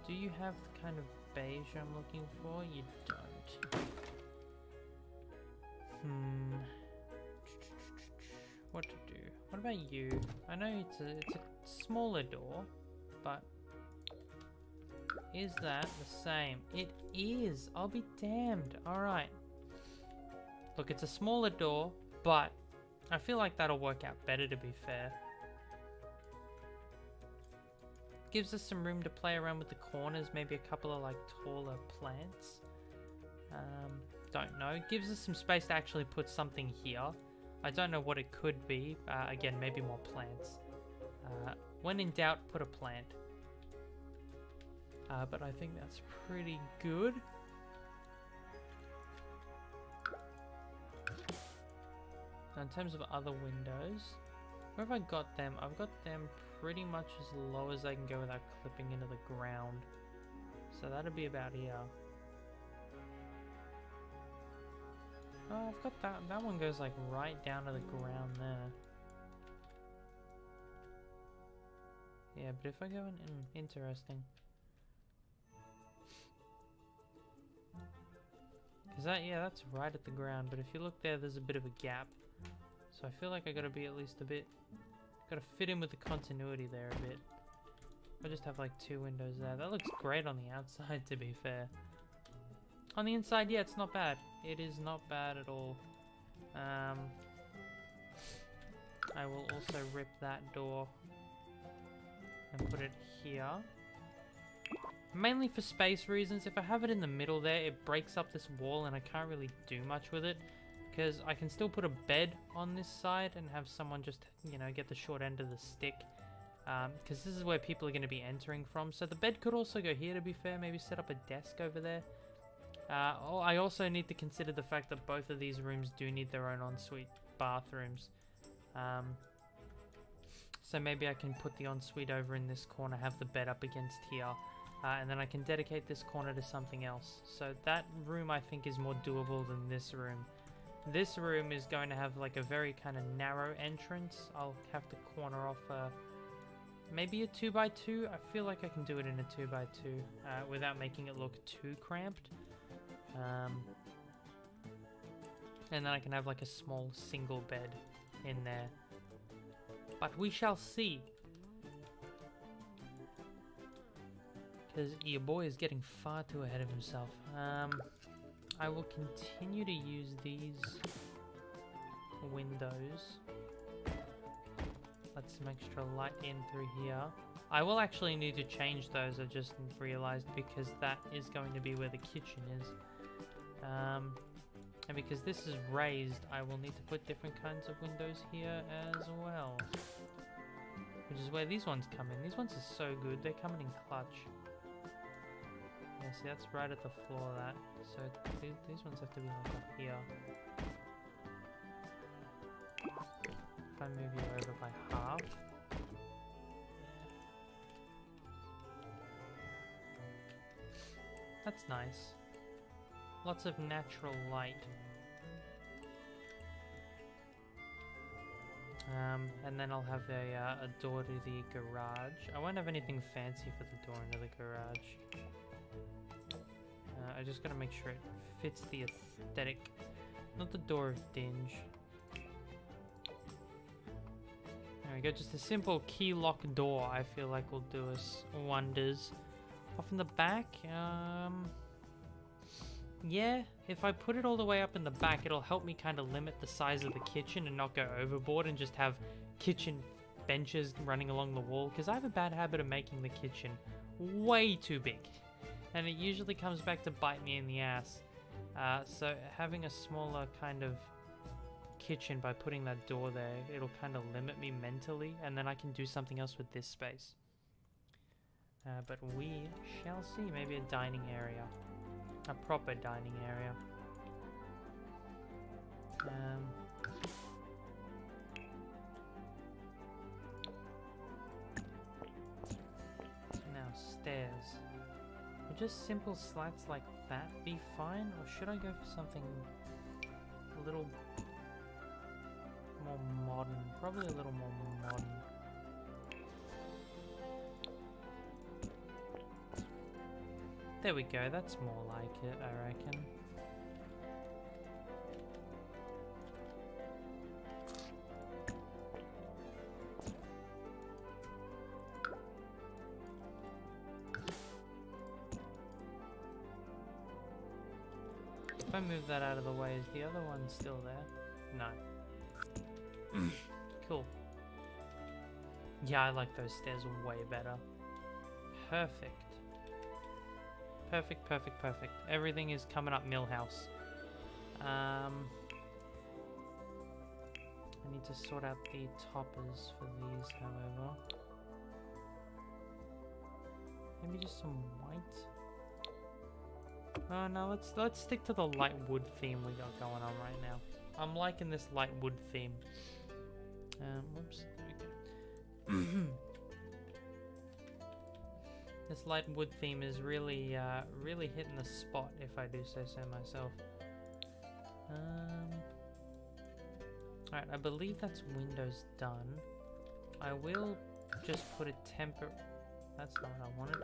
do you have the kind of beige I'm looking for? You don't. Hmm. What to do? What about you? I know it's a it's a smaller door, but. Is that the same? It is! I'll be damned. Alright. Look, it's a smaller door, but I feel like that'll work out better, to be fair. Gives us some room to play around with the corners, maybe a couple of, like, taller plants. Um, don't know. Gives us some space to actually put something here. I don't know what it could be. Uh, again, maybe more plants. Uh, when in doubt, put a plant. Uh, but I think that's pretty good. Now, in terms of other windows, where have I got them? I've got them pretty much as low as I can go without clipping into the ground. So that'll be about here. Oh, I've got that. That one goes like right down to the ground there. Yeah, but if I go in... Mm, interesting. Is that, yeah, that's right at the ground, but if you look there, there's a bit of a gap. So I feel like I gotta be at least a bit, gotta fit in with the continuity there a bit. I just have like two windows there. That looks great on the outside, to be fair. On the inside, yeah, it's not bad. It is not bad at all. Um, I will also rip that door and put it here. Mainly for space reasons. If I have it in the middle there, it breaks up this wall and I can't really do much with it, because I can still put a bed on this side and have someone just, you know, get the short end of the stick, because um, this is where people are going to be entering from. So the bed could also go here, to be fair. Maybe set up a desk over there. Uh, oh, I also need to consider the fact that both of these rooms do need their own ensuite bathrooms. Um, so maybe I can put the ensuite over in this corner, have the bed up against here. Uh, and then I can dedicate this corner to something else. So that room, I think, is more doable than this room. This room is going to have like a very kind of narrow entrance. I'll have to corner off a, maybe a two by two. I feel like I can do it in a two by two uh, without making it look too cramped. Um, and then I can have like a small single bed in there. But we shall see. Because your boy is getting far too ahead of himself. Um, I will continue to use these windows. Let some extra light in through here. I will actually need to change those, I've just realized, because that is going to be where the kitchen is. Um, and because this is raised, I will need to put different kinds of windows here as well. Which is where these ones come in. These ones are so good, they're coming in clutch. Yeah, see, that's right at the floor of that. So th these ones have to be like up here. If I move you over by half. That's nice. Lots of natural light. Um, and then I'll have a, uh, a door to the garage. I won't have anything fancy for the door into the garage. Uh, I just gotta make sure it fits the aesthetic. Not the door of dinge. There we go, just a simple key lock door I feel like will do us wonders. Off in the back, um... yeah, if I put it all the way up in the back, it'll help me kind of limit the size of the kitchen and not go overboard and just have kitchen benches running along the wall, because I have a bad habit of making the kitchen way too big. And it usually comes back to bite me in the ass. Uh, so having a smaller kind of kitchen by putting that door there, it'll kind of limit me mentally, and then I can do something else with this space. Uh, but we shall see. Maybe a dining area. A proper dining area. Um, now, stairs. Would just simple slats like that be fine? Or should I go for something a little more modern? Probably a little more modern. There we go, that's more like it, I reckon. If I move that out of the way, is the other one still there? No. Cool. Yeah, I like those stairs way better. Perfect. Perfect, perfect, perfect. Everything is coming up Millhouse. Um, I need to sort out the toppers for these, however. Maybe just some white. Oh no, let's let's stick to the light wood theme we got going on right now. I'm liking this light wood theme. Um, whoops. There we go. This light wood theme is really, uh, really hitting the spot, if I do say so myself. Um, Alright, I believe that's windows done. I will just put a temper... That's not what I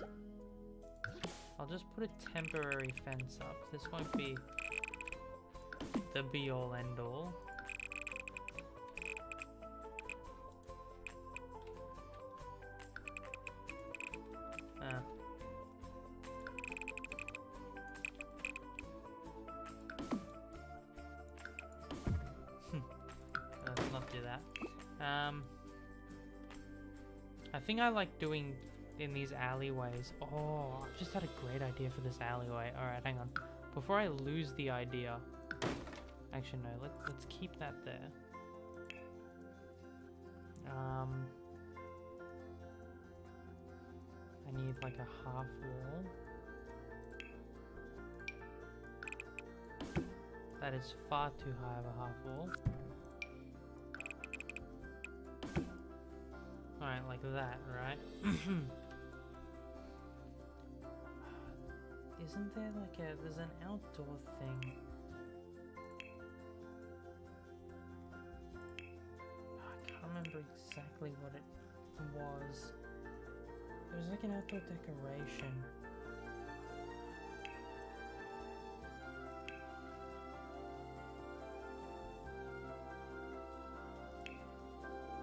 wanted. I'll just put a temporary fence up. This won't be the be-all, end-all. Thing I like doing in these alleyways. Oh, I've just had a great idea for this alleyway. All right, hang on. Before I lose the idea, actually no. Let, let's keep that there. Um, I need like a half wall. That is far too high of a half wall. Alright, like that, right? Isn't there like a... there's an outdoor thing. Oh, I can't remember exactly what it was. It was like an outdoor decoration.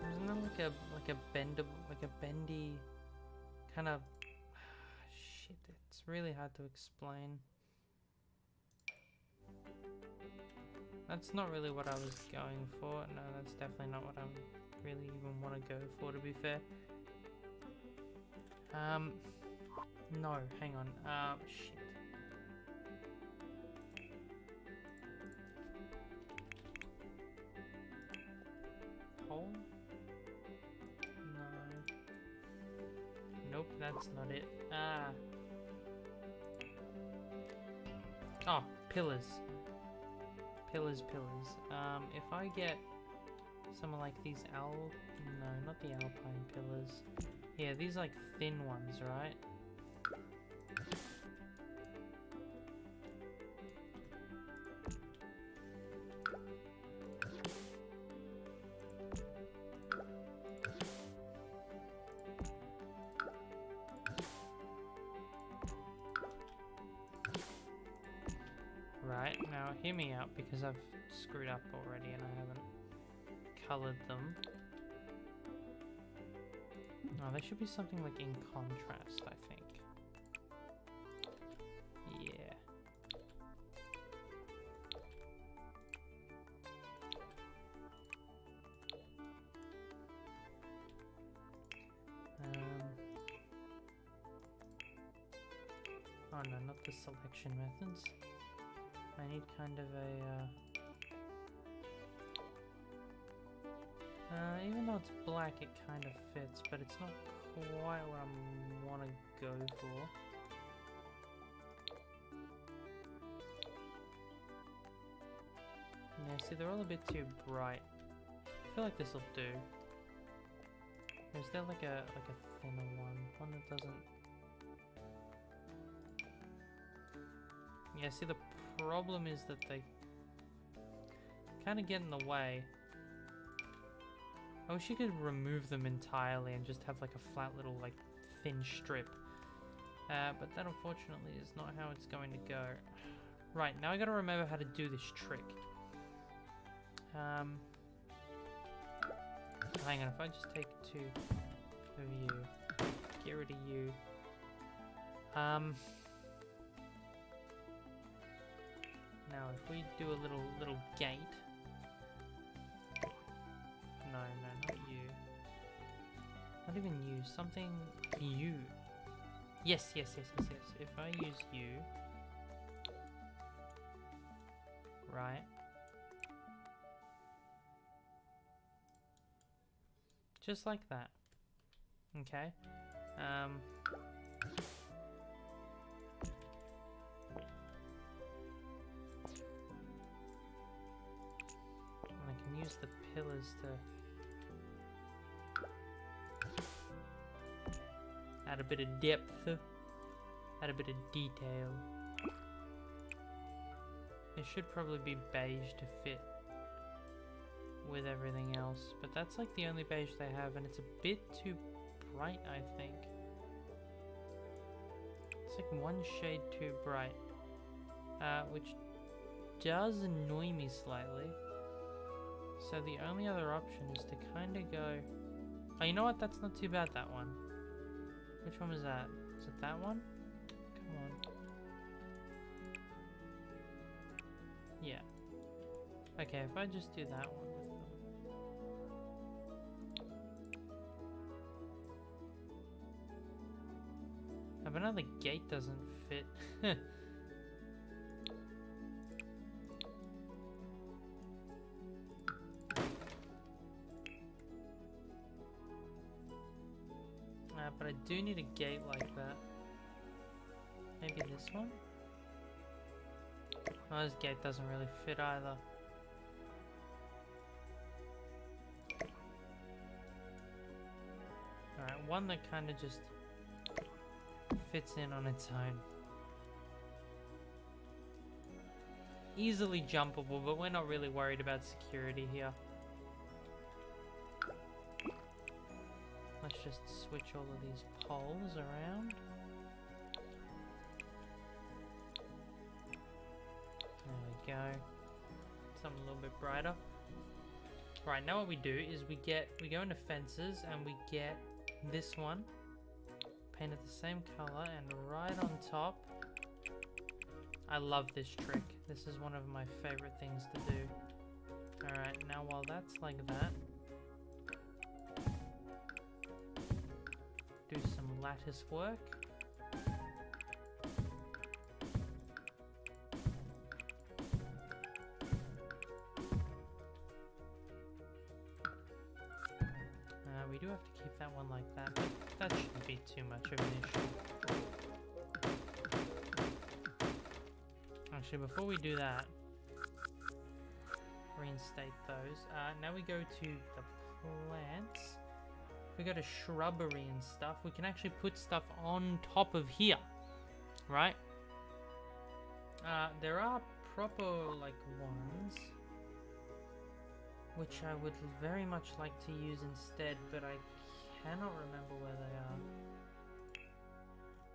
Isn't there like a... like a bendable, like a bendy kind of shit, it's really hard to explain. That's not really what I was going for. No, that's definitely not what I'm really even want to go for, to be fair. Um, no, hang on. Um, uh, shit. Hole? No. Nope, that's not it. Ah. Oh, pillars. Pillars, pillars. Um, if I get something like these al... No, not the alpine pillars. Yeah, these like thin ones, right? Right, now hear me out, because I've screwed up already and I haven't colored them. Oh, there should be something like in contrast, I think. Yeah. Um, oh no, not the selection methods. I need kind of a, uh, uh, even though it's black, it kind of fits, but it's not quite what I want to go for. Yeah, see, they're all a bit too bright. I feel like this will do. Is there like a, like a thinner one? One that doesn't... Yeah, see, the problem is that they kind of get in the way. I wish you could remove them entirely and just have like a flat little like thin strip, uh, but that unfortunately is not how it's going to go. Right, now I gotta remember how to do this trick. Um, hang on, if I just take two of you, get rid of you. Um. Now, if we do a little, little gate... No, no, not you. Not even you, something... you. Yes, yes, yes, yes, yes. If I use you... Right. Just like that. Okay. Um... Use the pillars to add a bit of depth, add a bit of detail. It should probably be beige to fit with everything else, but that's like the only beige they have, and it's a bit too bright, I think. It's like one shade too bright, uh, which does annoy me slightly. So the only other option is to kind of go... Oh, you know what? That's not too bad, that one. Which one was that? Is it that one? Come on. Yeah. Okay, if I just do that one with them. Oh, but now the gate doesn't fit. But I do need a gate like that. Maybe this one? Oh, this gate doesn't really fit either. Alright, one that kind of just fits in on its own. Easily jumpable, but we're not really worried about security here. Let's just switch all of these poles around. There we go. Something a little bit brighter. Right, now what we do is we get, we go into fences and we get this one. Painted the same color and right on top. I love this trick. This is one of my favorite things to do. Alright, now while that's like that, lattice work. Uh, we do have to keep that one like that, but that shouldn't be too much of an issue. Actually, before we do that, reinstate those. Uh, now we go to the plants. We go to shrubbery and stuff. We can actually put stuff on top of here, right? Uh, there are proper, like, ones, which I would very much like to use instead, but I cannot remember where they are.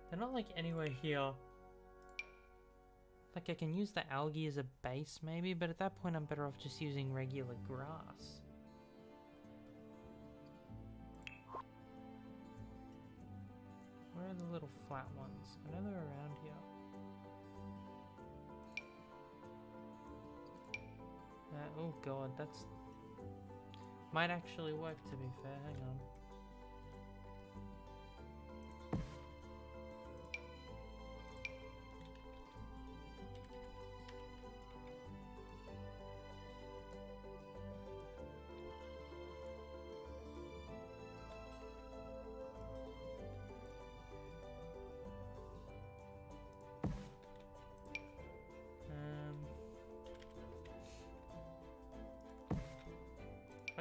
They're not, like, anywhere here. Like, I can use the algae as a base, maybe, but at that point I'm better off just using regular grass. Where are the little flat ones? I know they're around here. Uh, oh god, that's... might actually work, to be fair, hang on.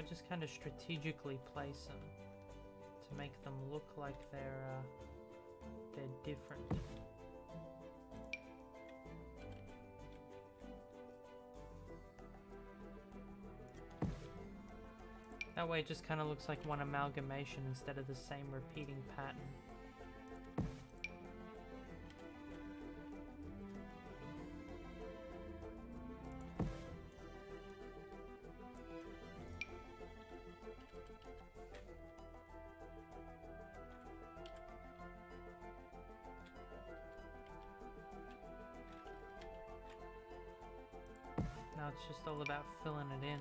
Just kind of strategically place them to make them look like they're uh, they're different. That way it just kind of looks like one amalgamation instead of the same repeating pattern. Now it's just all about filling it in.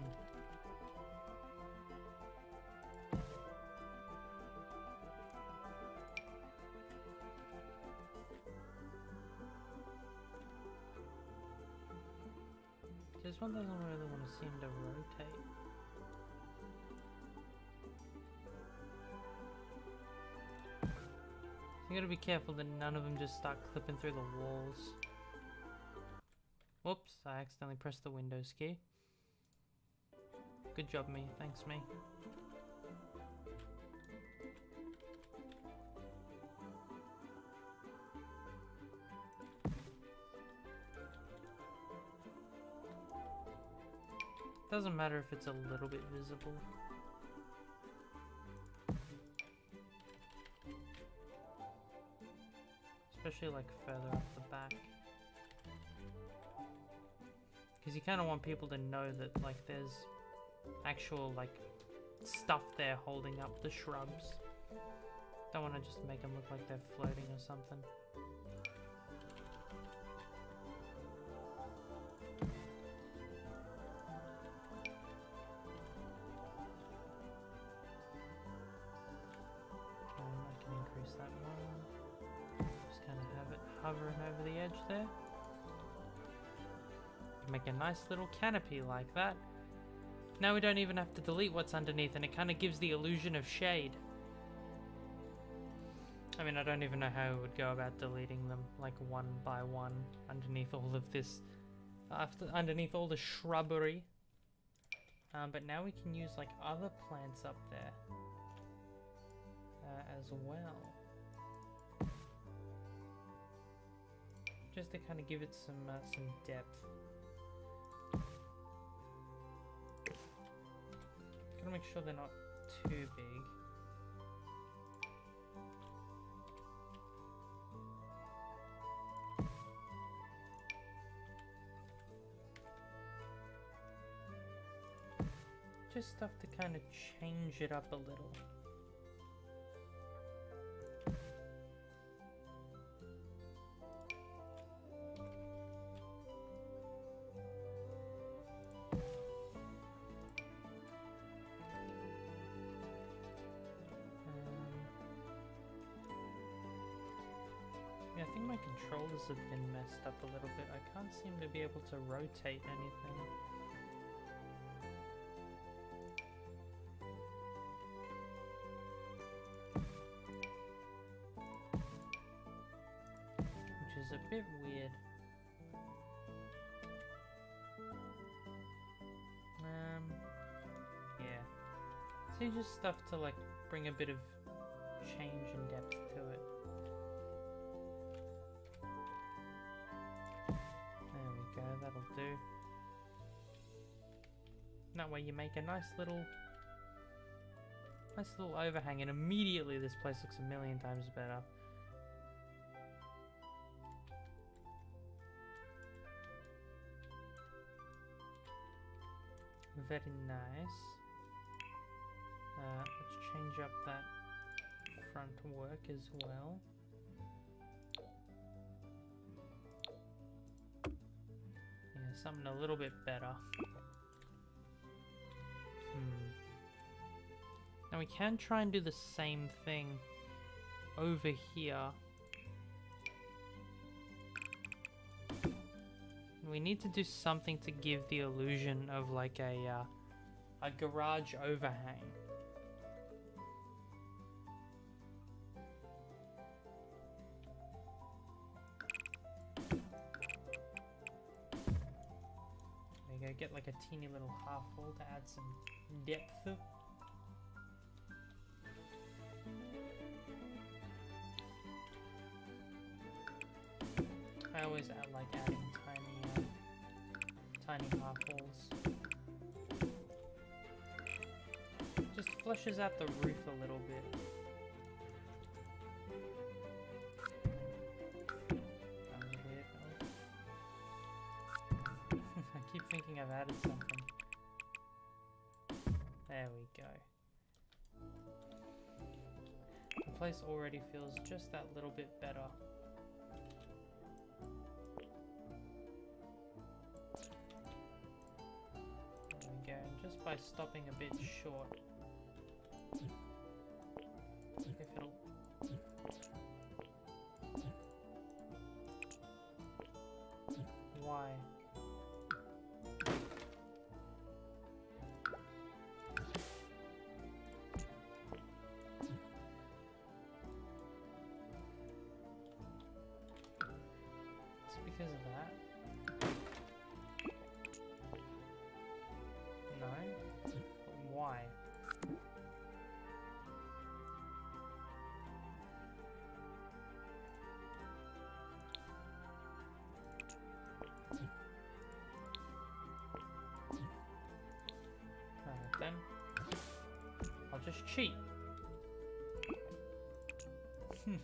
This one doesn't really want to seem to rotate. You gotta be careful that none of them just start clipping through the walls. Whoops, I accidentally pressed the Windows key. Good job, me. Thanks, me. Doesn't matter if it's a little bit visible. Especially like further up the back. Because you kind of want people to know that, like, there's actual, like, stuff there holding up the shrubs. Don't want to just make them look like they're floating or something. Um, I can increase that one. Just kind of have it hovering over the edge there. Make a nice little canopy like that. Now we don't even have to delete what's underneath, and it kind of gives the illusion of shade. I mean, I don't even know how it would go about deleting them, like, one by one underneath all of this, after underneath all the shrubbery. Um, but now we can use, like, other plants up there uh, as well, just to kind of give it some uh, some depth. Gotta make sure they're not too big. Just stuff to kind of change it up a little. I think my controls have been messed up a little bit. I can't seem to be able to rotate anything. Which is a bit weird. Um, yeah. So just stuff to like bring a bit of change and depth to it. There we go, that'll do. That way you make a nice little nice little overhang and immediately this place looks a million times better. Very nice. Uh, let's change up that front work as well. Yeah, something a little bit better. Hmm. Now we can try and do the same thing over here. We need to do something to give the illusion of like a uh, a garage overhang. Get like a teeny little half wall to add some depth. I always add like adding tiny, uh, tiny half walls. Just flushes out the roof a little bit. I keep thinking I've added something. There we go. The place already feels just that little bit better. There we go. And just by stopping a bit short, if it'll why? Because of that. No? Why? Alright then. I'll just cheat. Hmm.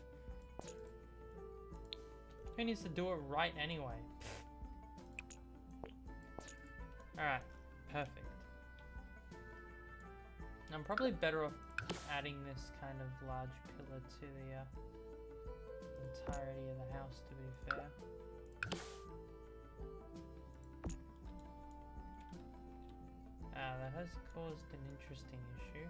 Who needs to do it right anyway? Alright, perfect. I'm probably better off adding this kind of large pillar to the uh, entirety of the house, to be fair. Ah, that has caused an interesting issue.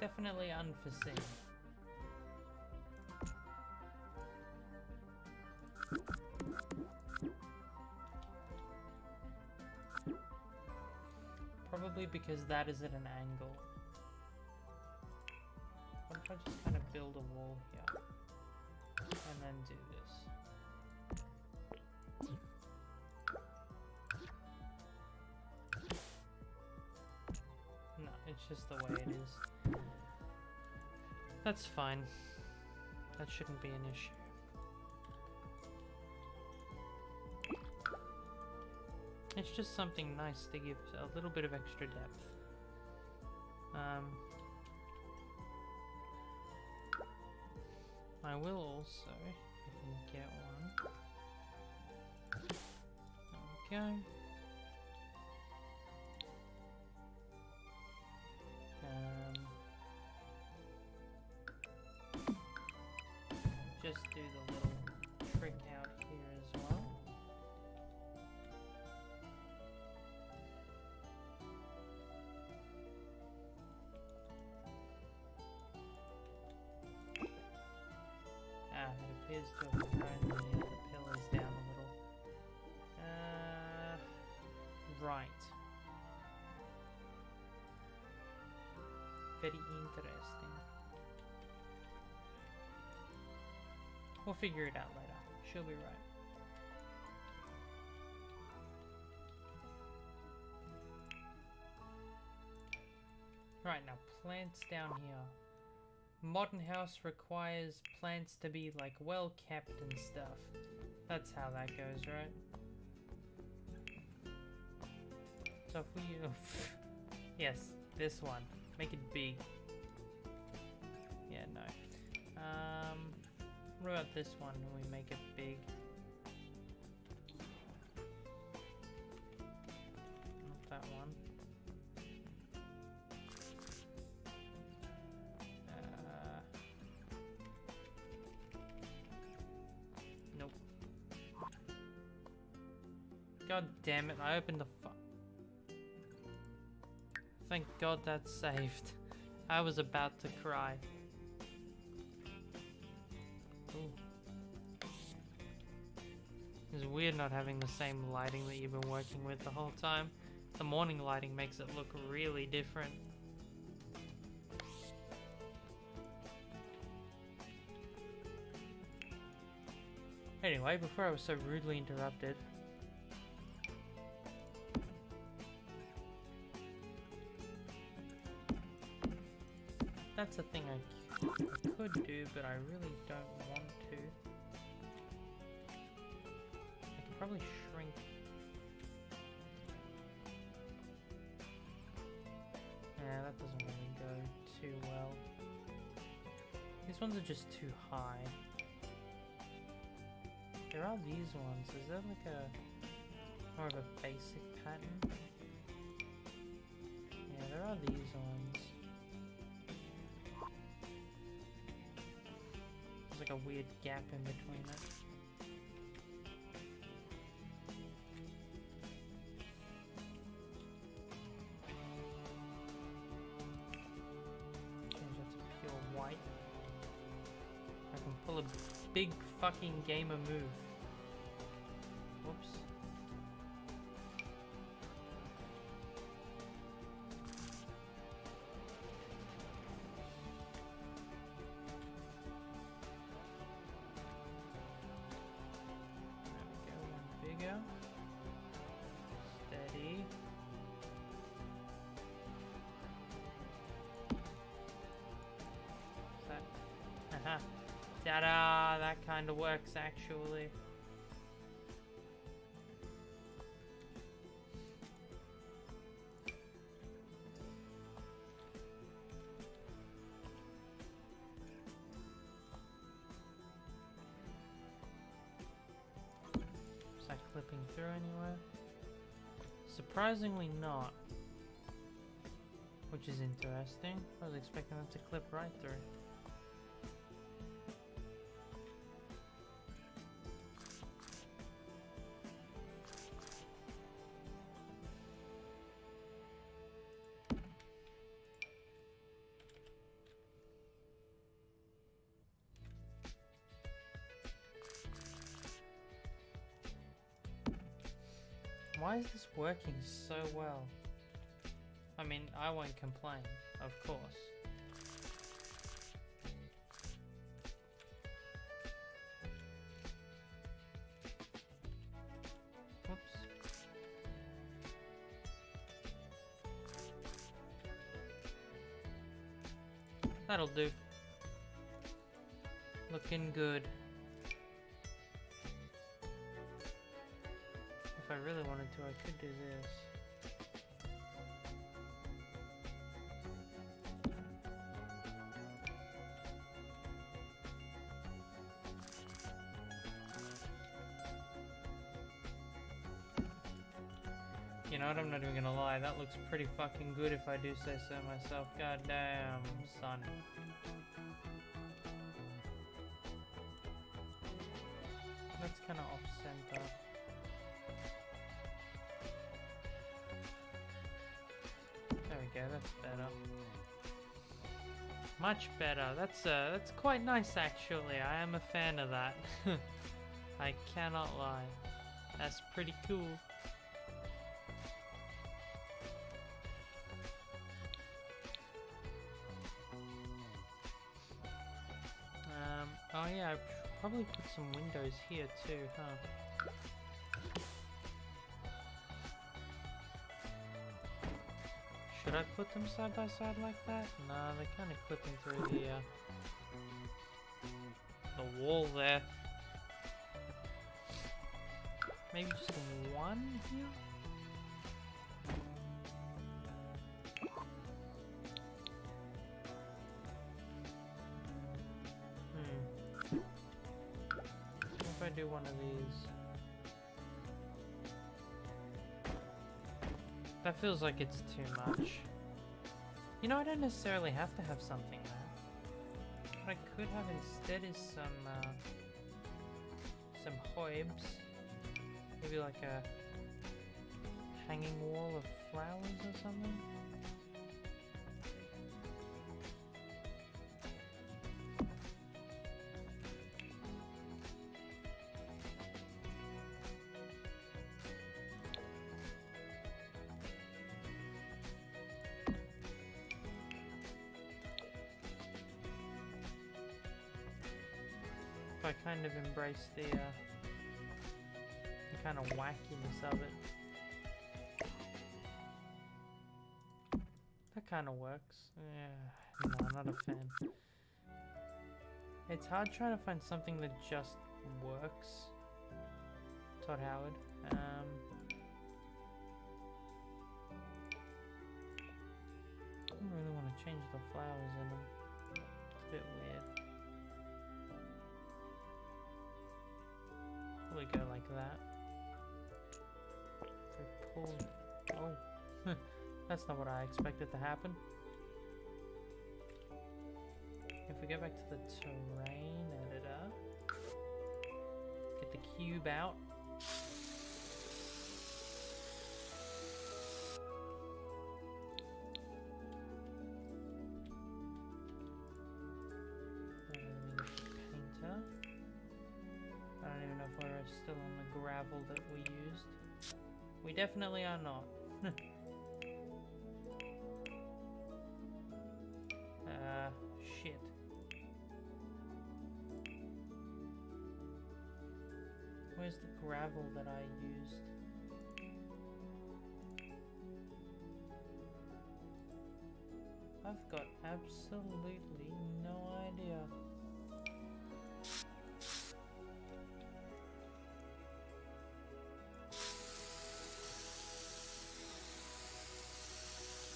Definitely unforeseen. Probably because that is at an angle. What if I just kind of build a wall here? And then do this. No, it's just the way it is. That's fine. That shouldn't be an issue. It's just something nice to give a little bit of extra depth. Um, I will also, if I can get one. There we go. Just do the little trick out here as well. is go try and move the pillars down a little. Uh, right. Very interesting. We'll figure it out later. She'll be right. Right, now plants down here. Modern house requires plants to be like well kept and stuff. That's how that goes, right? So if we... yes, this one. Make it big. Yeah, no. Um, what about this one? We make it big. Not that one. God damn it, I opened the fu- Thank God that's saved. I was about to cry. Ooh. It's weird not having the same lighting that you've been working with the whole time. The morning lighting makes it look really different. Anyway, before I was so rudely interrupted, that's a thing I could do, but I really don't want to. I can probably shrink. Yeah, that doesn't really go too well. These ones are just too high. There are these ones. Is there like a more of a basic pattern? Yeah, there are these ones. Like a weird gap in between it. Change that to pure white. I can pull a big fucking gamer move. Whoops. Ta-da! That kind of works, actually. Is that clipping through anywhere? Surprisingly not. Which is interesting. I was expecting that to clip right through. Why is this working so well? I mean, I won't complain, of course. Whoops. That'll do. Looking good. If I really wanted to, I could do this. You know what, I'm not even gonna lie, that looks pretty fucking good if I do say so myself. God damn, son. That's kinda off-center. There we go, that's better. Much better. That's uh, that's quite nice actually. I am a fan of that. I cannot lie. That's pretty cool. Um, oh yeah, I probably put some windows here too, huh? Should I put them side by side like that? Nah, they're kind of clipping through the, uh, the wall there. Maybe just one here? Hmm. What if I do one of these? That feels like it's too much. You know, I don't necessarily have to have something there. What I could have instead is some, uh, some hoibs. Maybe like a hanging wall of flowers or something. I kind of embrace the, uh, the kind of wackiness of it. That kind of works. Yeah, no, not a fan. It's hard trying to find something that just works. Todd Howard. Um, I don't really want to change the flowers in them. It's a bit weird. Probably go like that. They pulled. Oh, that's not what I expected to happen. If we go back to the terrain editor, get the cube out. Still on the gravel that we used. We definitely are not. uh, shit. Where's the gravel that I used? I've got absolutely no idea.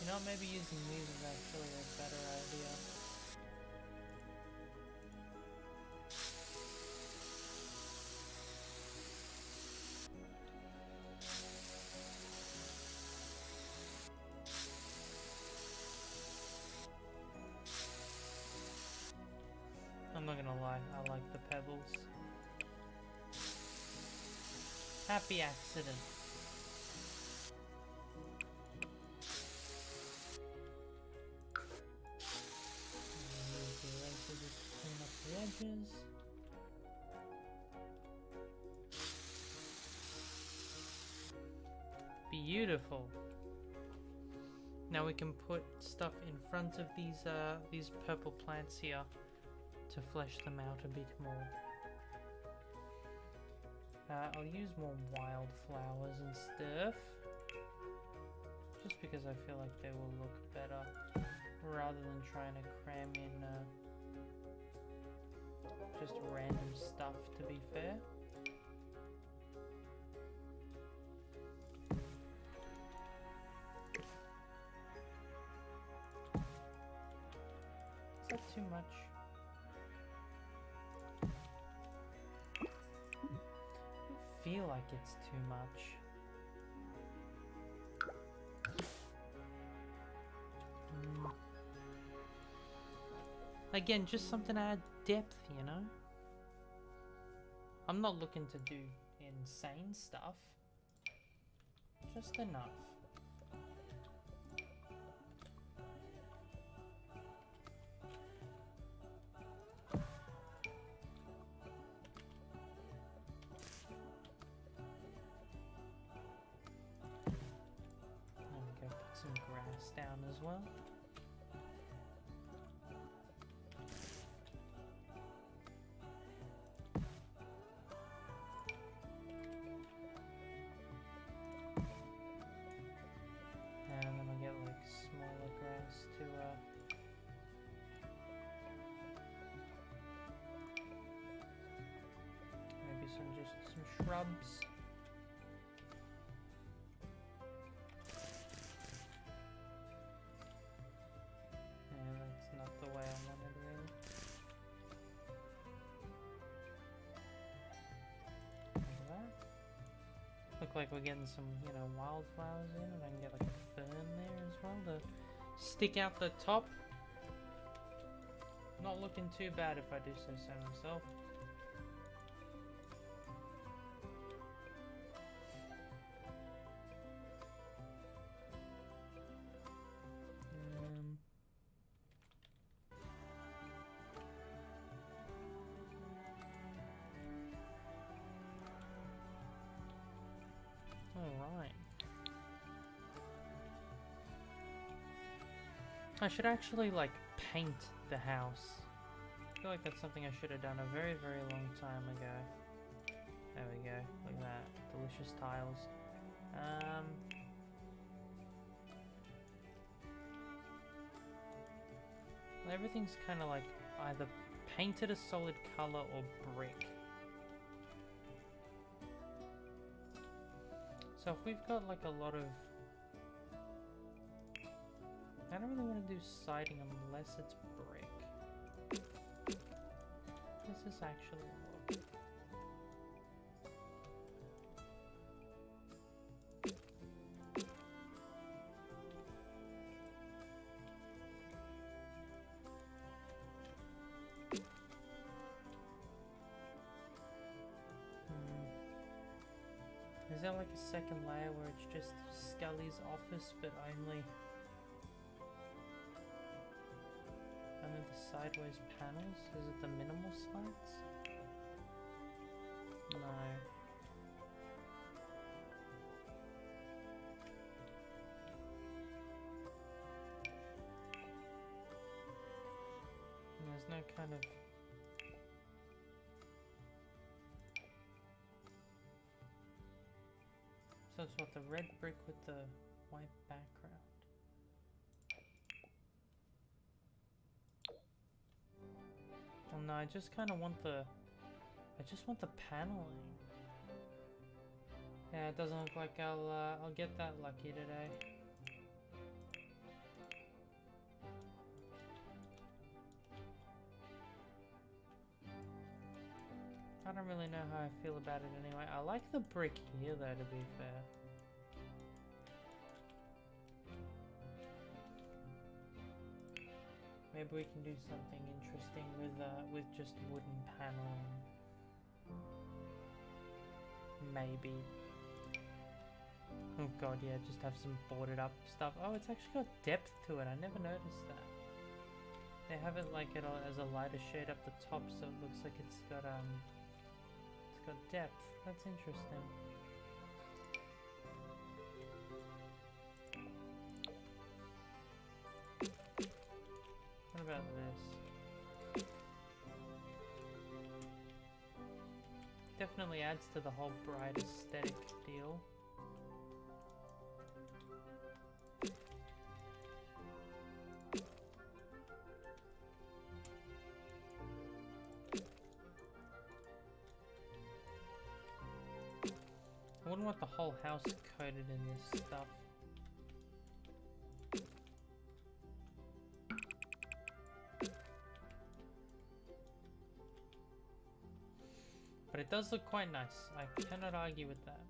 You know, maybe using these is actually a better idea. I'm not gonna lie, I like the pebbles. Happy accident. Edges. Beautiful. Now we can put stuff in front of these uh these purple plants here to flesh them out a bit more. Uh, I'll use more wildflowers and stuff just because I feel like they will look better rather than trying to cram in. Uh, Just random stuff, to be fair. Is that too much? I feel like it's too much. Mm. Again, just something to add depth, you know? I'm not looking to do insane stuff. Just enough. as well. And then we'll get like smaller grass to uh maybe some just some shrubs. Look like we're getting some, you know, wildflowers in, and I can get like a fern there as well to stick out the top. Not looking too bad if I do say so myself. Alright. I should actually, like, paint the house. I feel like that's something I should have done a very, very long time ago. There we go. Look at that. Delicious tiles. Um... Everything's kind of, like, either painted a solid color or brick. So if we've got like a lot of... I don't really want to do siding unless it's brick. How does this actually look? Is there like a second layer where it's just Scully's office, but only... only the sideways panels? Is it the minimal slides? No. And there's no kind of... So it's what, the red brick with the white background. Well, no, I just kind of want the... I just want the paneling. Yeah, it doesn't look like I'll, uh, I'll get that lucky today. I don't really know how I feel about it anyway. I like the brick here though, to be fair. Maybe we can do something interesting with uh, with just wooden paneling. Maybe. Oh god, yeah, just have some boarded up stuff. Oh, it's actually got depth to it. I never noticed that. They have it like it as a lighter shade up the top, so it looks like it's got um. Got depth. That's interesting. What about this? Definitely adds to the whole bright aesthetic deal. I wouldn't want the whole house coated in this stuff. But it does look quite nice. I cannot argue with that.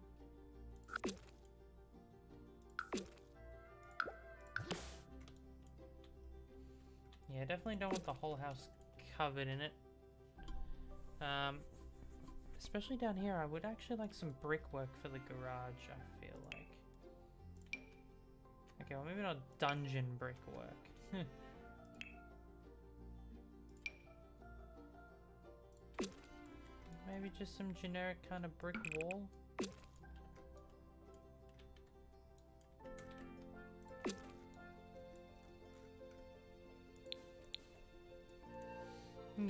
Yeah, I definitely don't want the whole house covered in it. Um... Especially down here, I would actually like some brickwork for the garage, I feel like. Okay, well maybe not dungeon brickwork. Maybe just some generic kind of brick wall.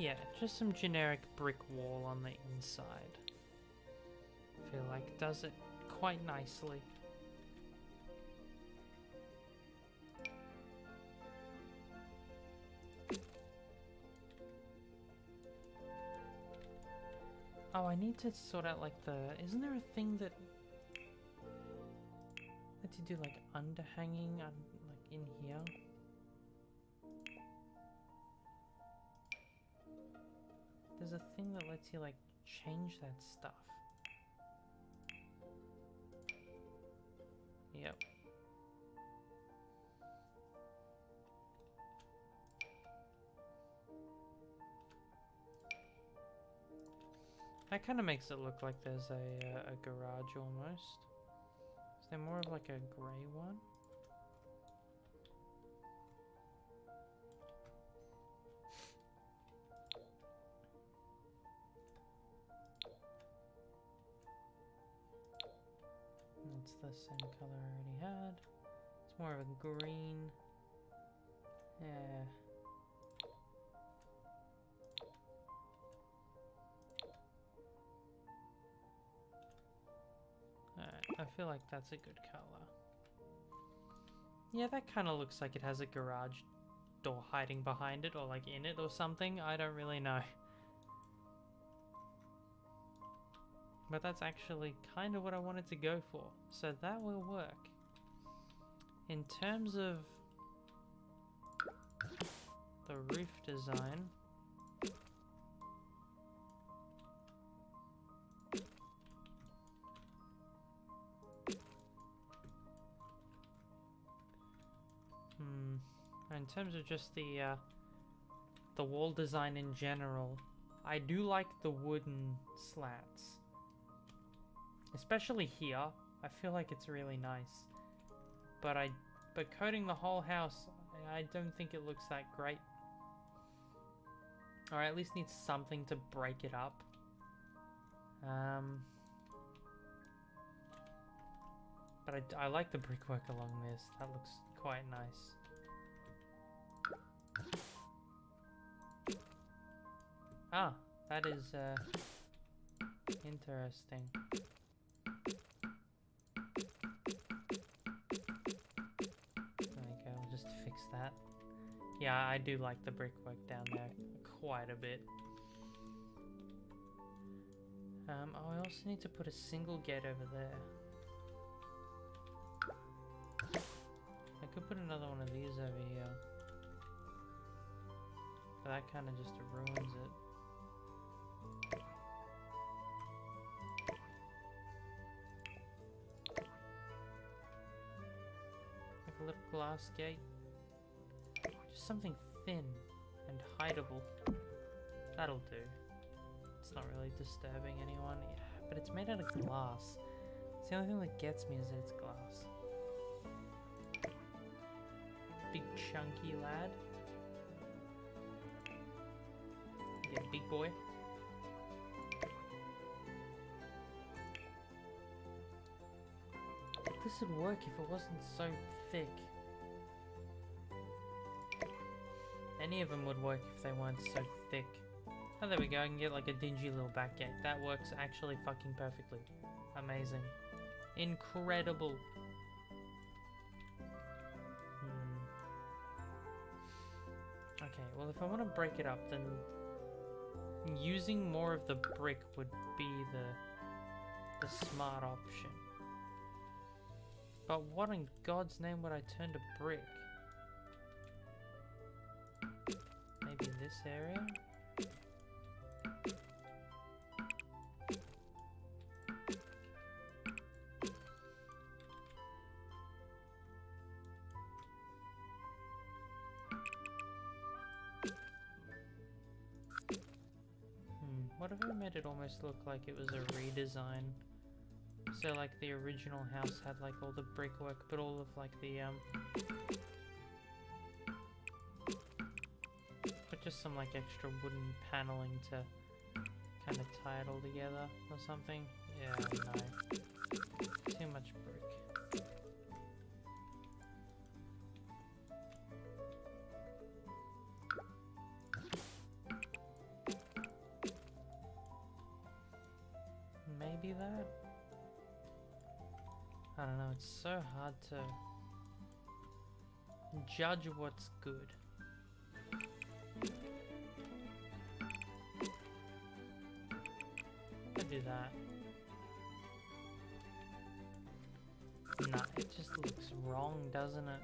yeah, just some generic brick wall on the inside. I feel like does it quite nicely. Oh, I need to sort out like the... Isn't there a thing that... that you do like underhanging um, like in here? There's a thing that lets you like change that stuff. Yep. That kind of makes it look like there's a, uh, a garage almost. Is there more of like a grey one? That's the same color I already had. It's more of a green. Yeah. I feel like that's a good color. Yeah, that kind of looks like it has a garage door hiding behind it or like in it or something. I don't really know. But that's actually kind of what I wanted to go for. So that will work. In terms of the roof design... In terms of just the uh, the wall design in general, I do like the wooden slats, especially here. I feel like it's really nice, but I but coating the whole house, I don't think it looks that great. Or I at least need something to break it up. Um, but I, I like the brickwork along this. That looks quite nice. Ah, that is uh, interesting. There we go, we'll just fix that. Yeah, I do like the brickwork down there quite a bit. Um, oh, I also need to put a single gate over there. I could put another one of these over here. But that kind of just ruins it. Like a little glass gate. Just something thin and hideable. That'll do. It's not really disturbing anyone. Yeah, but it's made out of glass. It's the only thing that gets me is that it's glass. Big chunky lad. Yeah, big boy. This would work if it wasn't so thick. Any of them would work if they weren't so thick. Oh, there we go. I can get like a dingy little back gate. That works actually fucking perfectly. Amazing. Incredible. Hmm. Okay, well, if I want to break it up, then using more of the brick would be the, the smart option. But what in God's name would I turn to brick? Maybe this area? Hmm, what if I made it almost look like it was a redesign? So like the original house had like all the brickwork, but all of like the um, but just some like extra wooden paneling to kind of tie it all together or something. Yeah, no, too much brick. maybe that? I don't know, it's so hard to judge what's good. I do that. Nah, it just looks wrong, doesn't it?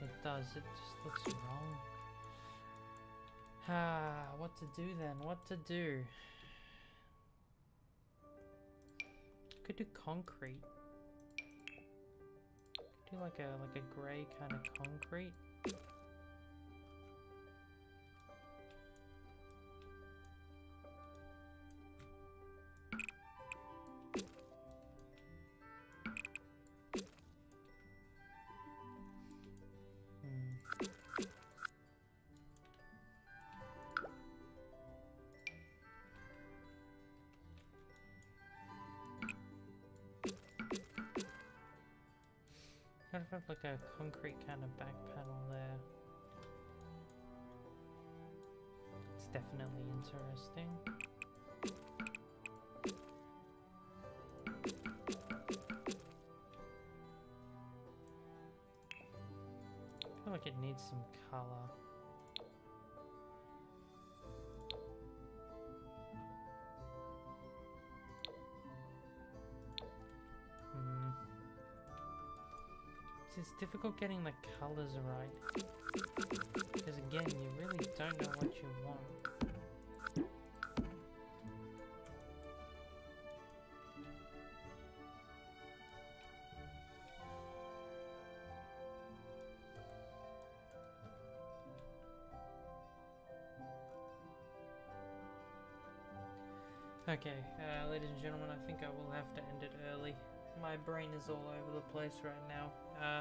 It does, it just looks wrong. Ah, what to do then? What to do? Could do concrete. Could do like a like a grey kind of concrete. Like a concrete kind of back panel there. It's definitely interesting. I feel like it needs some color. It's difficult getting the colors right, because again, you really don't know what you want. Okay, uh, ladies and gentlemen, I think I will have to end it early. My brain is all over the place right now. Uh,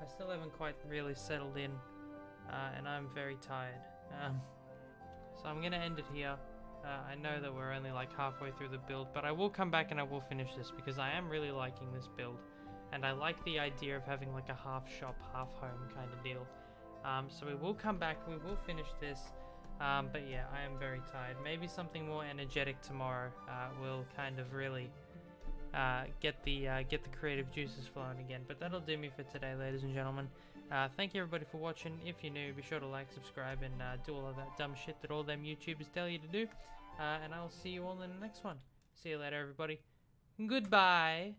I still haven't quite really settled in, uh, and I'm very tired. Um, so I'm gonna end it here. Uh, I know that we're only like halfway through the build, but I will come back and I will finish this because I am really liking this build. And I like the idea of having like a half shop, half home kind of deal. Um, so we will come back, we will finish this. Um, but yeah, I am very tired. Maybe something more energetic tomorrow uh, will kind of really... Uh, get the uh, get the creative juices flowing again. But that'll do me for today, ladies and gentlemen. Uh, thank you everybody for watching. If you're new, be sure to like, subscribe, and uh, do all of that dumb shit that all them YouTubers tell you to do. Uh, and I'll see you all in the next one. See you later, everybody. Goodbye.